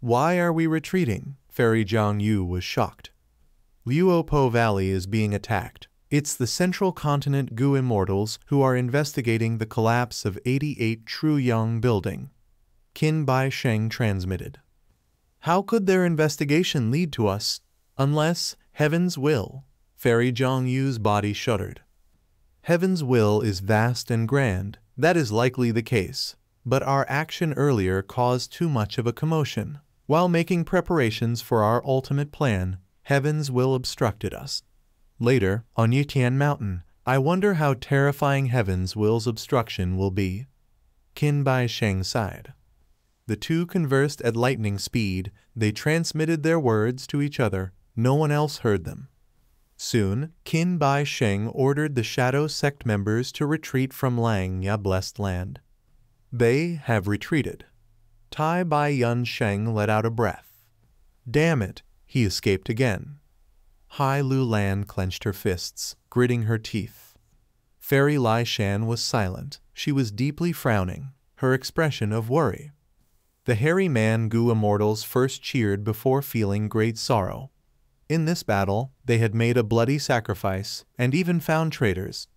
Why are we retreating? Fairy Zhang Yu was shocked. Luopo Valley is being attacked. It's the Central Continent Gu Immortals who are investigating the collapse of eighty-eight Truyang Building. Qin Bai Sheng transmitted. How could their investigation lead to us? Unless, Heaven's will. Fairy Zhang Yu's body shuddered. Heaven's will is vast and grand. That is likely the case. But our action earlier caused too much of a commotion. While making preparations for our ultimate plan, Heaven's will obstructed us. Later, on Yitian Mountain, I wonder how terrifying Heaven's will's obstruction will be. Qin Bai Sheng sighed. The two conversed at lightning speed. They transmitted their words to each other. No one else heard them. Soon, Qin Bai Sheng ordered the Shadow Sect members to retreat from Lang Ya Blessed Land. They have retreated. Tai Bai Yun Sheng let out a breath. Damn it, he escaped again. Hai Lu Lan clenched her fists, gritting her teeth. Fairy Lai Shan was silent. She was deeply frowning, her expression of worry. The hairy man Gu Immortals first cheered before feeling great sorrow. In this battle, they had made a bloody sacrifice and even found traitors.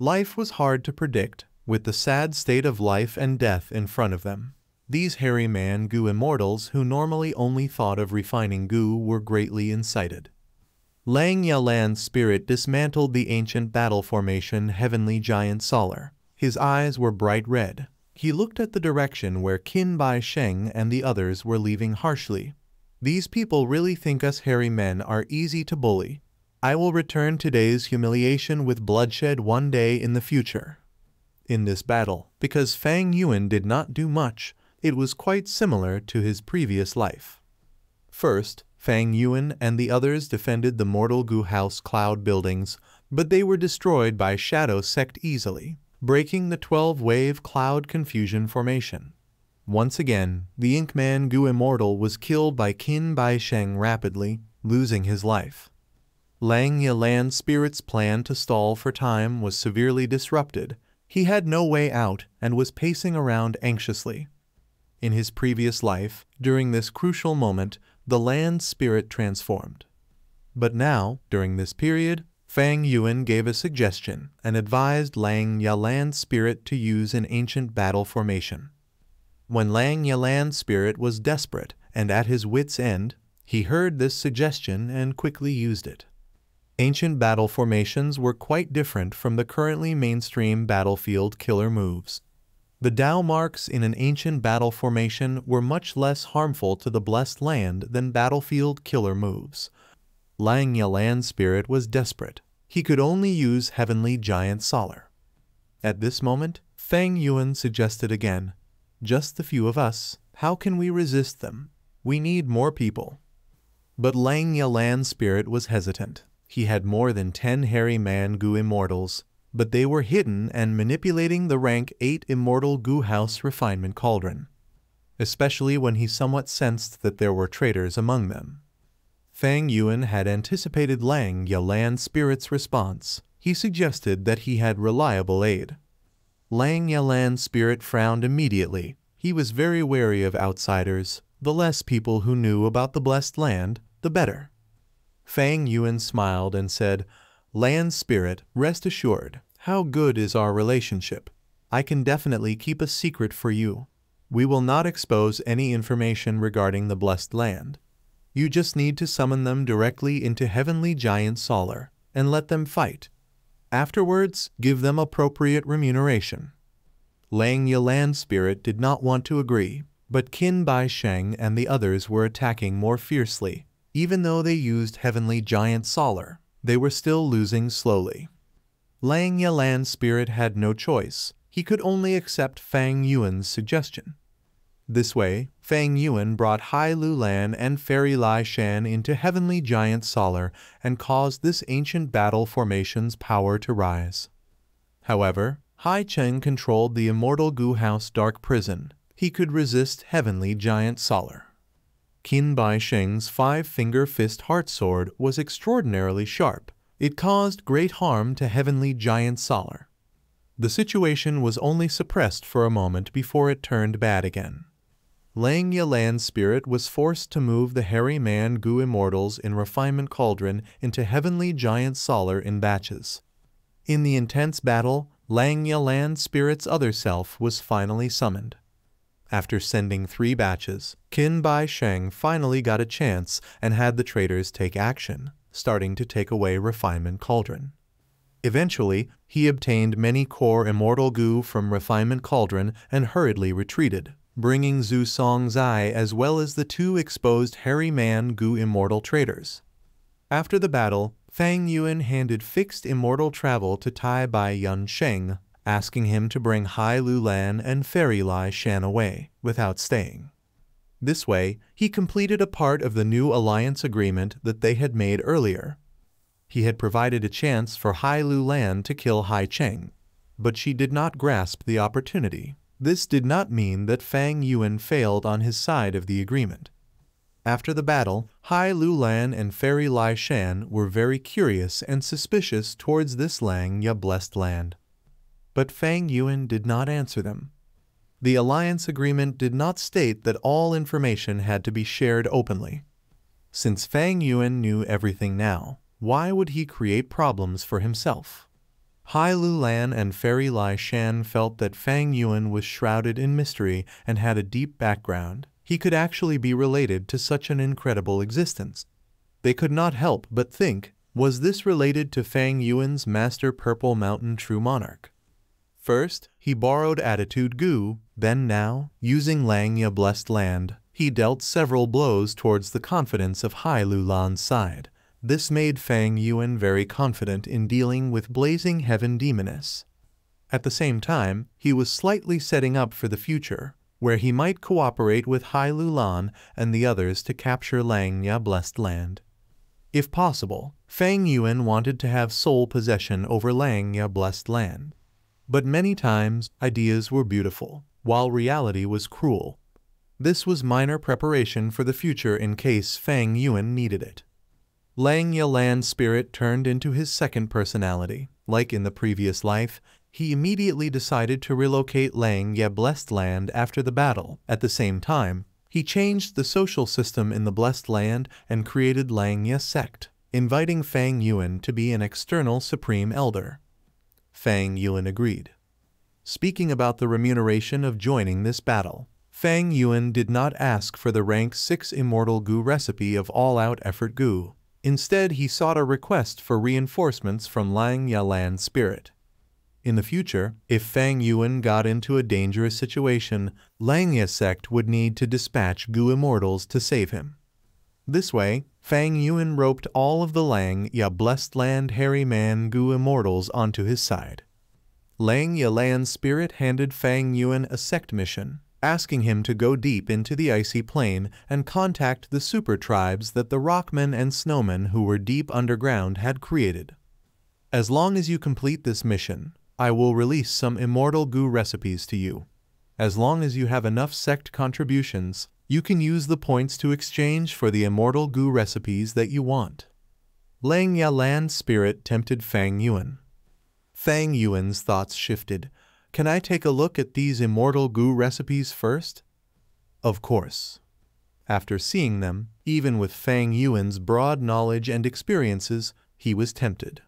Life was hard to predict, with the sad state of life and death in front of them. These hairy man Gu Immortals who normally only thought of refining Gu were greatly incited. Lang Ya Land Spirit dismantled the ancient battle formation Heavenly Giant Solar. His eyes were bright red. He looked at the direction where Qin Bai Sheng and the others were leaving harshly. These people really think us hairy men are easy to bully. I will return today's humiliation with bloodshed one day in the future. In this battle, because Fang Yuan did not do much, it was quite similar to his previous life. First, Fang Yuan and the others defended the Mortal Gu House Cloud buildings, but they were destroyed by Shadow Sect easily, breaking the twelve-wave cloud confusion formation. Once again, the Inkman Gu Immortal was killed by Qin Bai Sheng rapidly, losing his life. Lang Ya Land Spirit's plan to stall for time was severely disrupted. He had no way out and was pacing around anxiously. In his previous life, during this crucial moment, the Land Spirit transformed. But now, during this period, Fang Yuan gave a suggestion and advised Lang Ya Land Spirit to use an ancient battle formation. When Lang Ya Land Spirit was desperate and at his wit's end, he heard this suggestion and quickly used it. Ancient battle formations were quite different from the currently mainstream battlefield killer moves. The Dao marks in an ancient battle formation were much less harmful to the blessed land than battlefield killer moves. Lang Ya Land Spirit was desperate. He could only use Heavenly Giant Solar. At this moment, Fang Yuan suggested again, "Just the few of us, how can we resist them? We need more people." But Lang Ya Land Spirit was hesitant. He had more than ten hairy man Gu immortals, but they were hidden and manipulating the rank eight Immortal Gu House Refinement Cauldron, especially when he somewhat sensed that there were traitors among them. Fang Yuan had anticipated Lang Ya Land Spirit's response. He suggested that he had reliable aid. Lang Ya Land Spirit frowned immediately. He was very wary of outsiders. The less people who knew about the Blessed Land, the better. Fang Yuan smiled and said, "Land Spirit, rest assured, how good is our relationship? I can definitely keep a secret for you. We will not expose any information regarding the Blessed Land. You just need to summon them directly into Heavenly Giant Solar and let them fight. Afterwards, give them appropriate remuneration." Lang Ya Land Spirit did not want to agree, but Qin Bai Sheng and the others were attacking more fiercely. Even though they used Heavenly Giant Solar, they were still losing slowly. Lang Ya Land Spirit had no choice. He could only accept Fang Yuan's suggestion. This way, Fang Yuan brought Hai Lu Lan and Fairy Lai Shan into Heavenly Giant Solar and caused this ancient battle formation's power to rise. However, Hai Cheng controlled the Immortal Gu House Dark Prison. He could resist Heavenly Giant Solar. Qin Bai Sheng's five-finger fist heart sword was extraordinarily sharp. It caused great harm to Heavenly Giant Solar. The situation was only suppressed for a moment before it turned bad again. Lang Ya Land Spirit was forced to move the hairy man Gu Immortals in Refinement Cauldron into Heavenly Giant Solar in batches. In the intense battle, Lang Ya Land Spirit's other self was finally summoned. After sending three batches, Qin Bai Sheng finally got a chance and had the traitors take action, starting to take away Refinement Cauldron. Eventually, he obtained many core Immortal Gu from Refinement Cauldron and hurriedly retreated, bringing Zhu Song Zai as well as the two exposed hairy man Gu immortal traitors. After the battle, Fang Yuan handed fixed immortal travel to Tai Bai Yun Sheng, asking him to bring Hai Lu Lan and Fairy Lai Shan away, without staying. This way, he completed a part of the new alliance agreement that they had made earlier. He had provided a chance for Hai Lu Lan to kill Hai Cheng, but she did not grasp the opportunity. This did not mean that Fang Yuan failed on his side of the agreement. After the battle, Hai Lu Lan and Fairy Lai Shan were very curious and suspicious towards this Lang Ya Blessed Land. But Fang Yuan did not answer them. The alliance agreement did not state that all information had to be shared openly. Since Fang Yuan knew everything now, why would he create problems for himself? Hai Lu Lan and Fairy Lai Shan felt that Fang Yuan was shrouded in mystery and had a deep background. He could actually be related to such an incredible existence. They could not help but think, was this related to Fang Yuan's master Purple Mountain True Monarch? First, he borrowed Attitude Gu, then now, using Lang Ya Blessed Land, he dealt several blows towards the confidence of Hai Lu Lan's side. This made Fang Yuan very confident in dealing with Blazing Heaven Demoness. At the same time, he was slightly setting up for the future, where he might cooperate with Hai Lu Lan and the others to capture Lang Ya Blessed Land. If possible, Fang Yuan wanted to have sole possession over Lang Ya Blessed Land. But many times, ideas were beautiful, while reality was cruel. This was minor preparation for the future in case Fang Yuan needed it. Lang Ya Land Spirit turned into his second personality. Like in the previous life, he immediately decided to relocate Lang Ya Blessed Land after the battle. At the same time, he changed the social system in the Blessed Land and created Lang Ya Sect, inviting Fang Yuan to be an external Supreme Elder. Fang Yuan agreed. Speaking about the remuneration of joining this battle, Fang Yuan did not ask for the rank six Immortal Gu recipe of all-out effort Gu. Instead, he sought a request for reinforcements from Lang Ya Land Spirit. In the future, if Fang Yuan got into a dangerous situation, Lang Ya Sect would need to dispatch Gu Immortals to save him. This way, Fang Yuan roped all of the Lang Ya Blessed Land hairy man Gu Immortals onto his side. Lang Ya Land Spirit handed Fang Yuan a sect mission, asking him to go deep into the icy plain and contact the super tribes that the rockmen and snowmen who were deep underground had created. As long as you complete this mission, I will release some Immortal Gu recipes to you. As long as you have enough sect contributions, you can use the points to exchange for the Immortal Gu recipes that you want. Lang Ya Land Spirit tempted Fang Yuan. Fang Yuan's thoughts shifted. Can I take a look at these Immortal Gu recipes first? Of course. After seeing them, even with Fang Yuan's broad knowledge and experiences, he was tempted.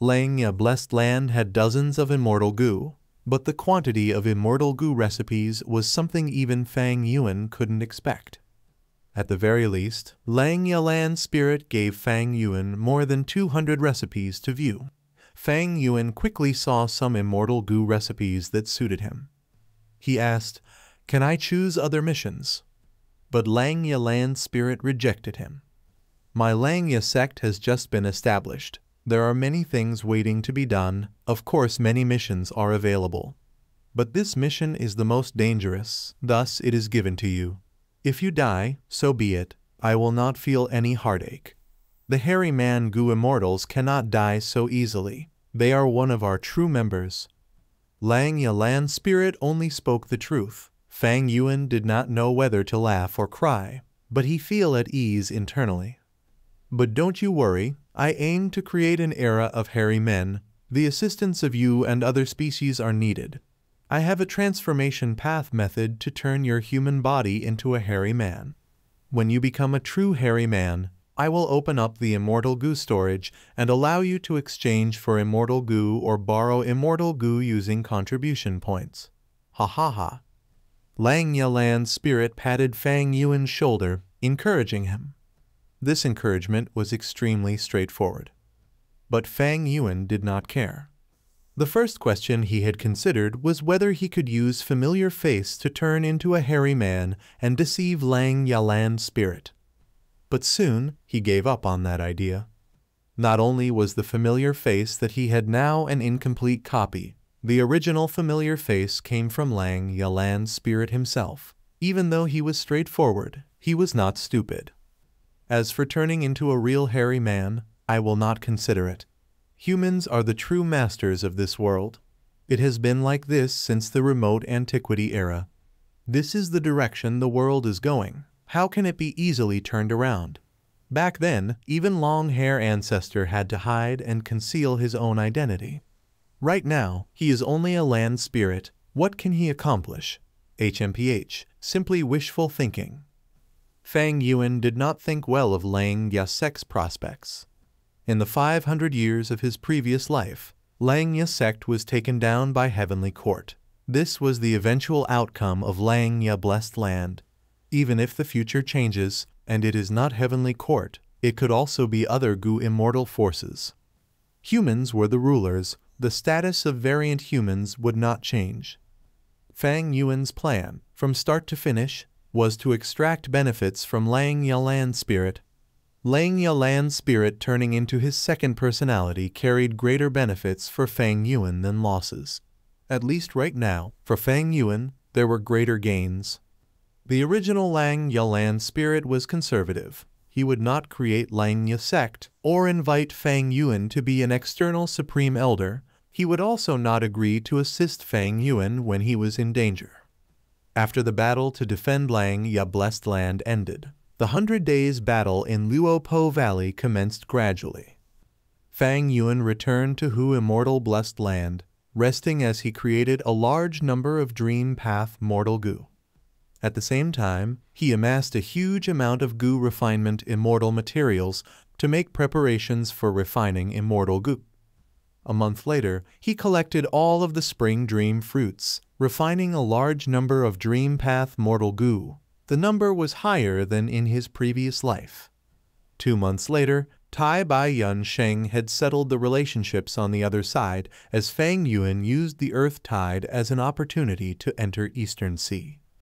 Lang Ya Blessed Land had dozens of Immortal Gu, but the quantity of Immortal Gu recipes was something even Fang Yuan couldn't expect. At the very least, Lang Ya Land Spirit gave Fang Yuan more than two hundred recipes to view. Fang Yuan quickly saw some Immortal Gu recipes that suited him. He asked, "Can I choose other missions?" But Lang Ya Land Spirit rejected him. "My Lang Ya sect has just been established. There are many things waiting to be done. Of course, many missions are available. But this mission is the most dangerous, thus it is given to you. If you die, so be it. I will not feel any heartache. The hairy man Gu Immortals cannot die so easily. They are one of our true members." Lang Ya Land Spirit only spoke the truth. Fang Yuan did not know whether to laugh or cry, but he felt at ease internally. "But don't you worry. I aim to create an era of hairy men. The assistance of you and other species are needed. I have a transformation path method to turn your human body into a hairy man. When you become a true hairy man, I will open up the Immortal Gu storage and allow you to exchange for Immortal Gu or borrow Immortal Gu using contribution points. Ha ha ha." Lang Ya Land Spirit patted Fang Yuan's shoulder, encouraging him. This encouragement was extremely straightforward. But Fang Yuan did not care. The first question he had considered was whether he could use Familiar Face to turn into a hairy man and deceive Lang Ya Land Spirit. But soon, he gave up on that idea. Not only was the Familiar Face that he had now an incomplete copy, the original Familiar Face came from Lang Ya Land Spirit himself. Even though he was straightforward, he was not stupid. "As for turning into a real hairy man, I will not consider it. Humans are the true masters of this world. It has been like this since the remote antiquity era. This is the direction the world is going. How can it be easily turned around?" Back then, even Long Hair Ancestor had to hide and conceal his own identity. Right now, he is only a land spirit. What can he accomplish? H M P H, simply wishful thinking. Fang Yuan did not think well of Lang Ya Sect's prospects. In the five hundred years of his previous life, Lang Ya Sect was taken down by Heavenly Court. This was the eventual outcome of Lang Ya Blessed Land. Even if the future changes, and it is not Heavenly Court, it could also be other Gu Immortal forces. Humans were the rulers. The status of variant humans would not change. Fang Yuan's plan, from start to finish, was to extract benefits from Lang Ya Land Spirit. Lang Ya Land Spirit turning into his second personality carried greater benefits for Fang Yuan than losses. At least right now, for Fang Yuan, there were greater gains. The original Lang Ya Land Spirit was conservative. He would not create Lang Ya Sect or invite Fang Yuan to be an external Supreme Elder. He would also not agree to assist Fang Yuan when he was in danger. After the battle to defend Lang Ya Blessed Land ended, the Hundred Days battle in Luopo Valley commenced gradually. Fang Yuan returned to Hu Immortal Blessed Land, resting as he created a large number of Dream Path Mortal Gu. At the same time, he amassed a huge amount of Gu Refinement Immortal materials to make preparations for refining Immortal Gu. A month later, he collected all of the Spring Dream fruits, refining a large number of Dream Path Mortal Gu. The number was higher than in his previous life. Two months later, Tai Bai Yun Sheng had settled the relationships on the other side as Fang Yuan used the Earth Tide as an opportunity to enter Eastern Sea.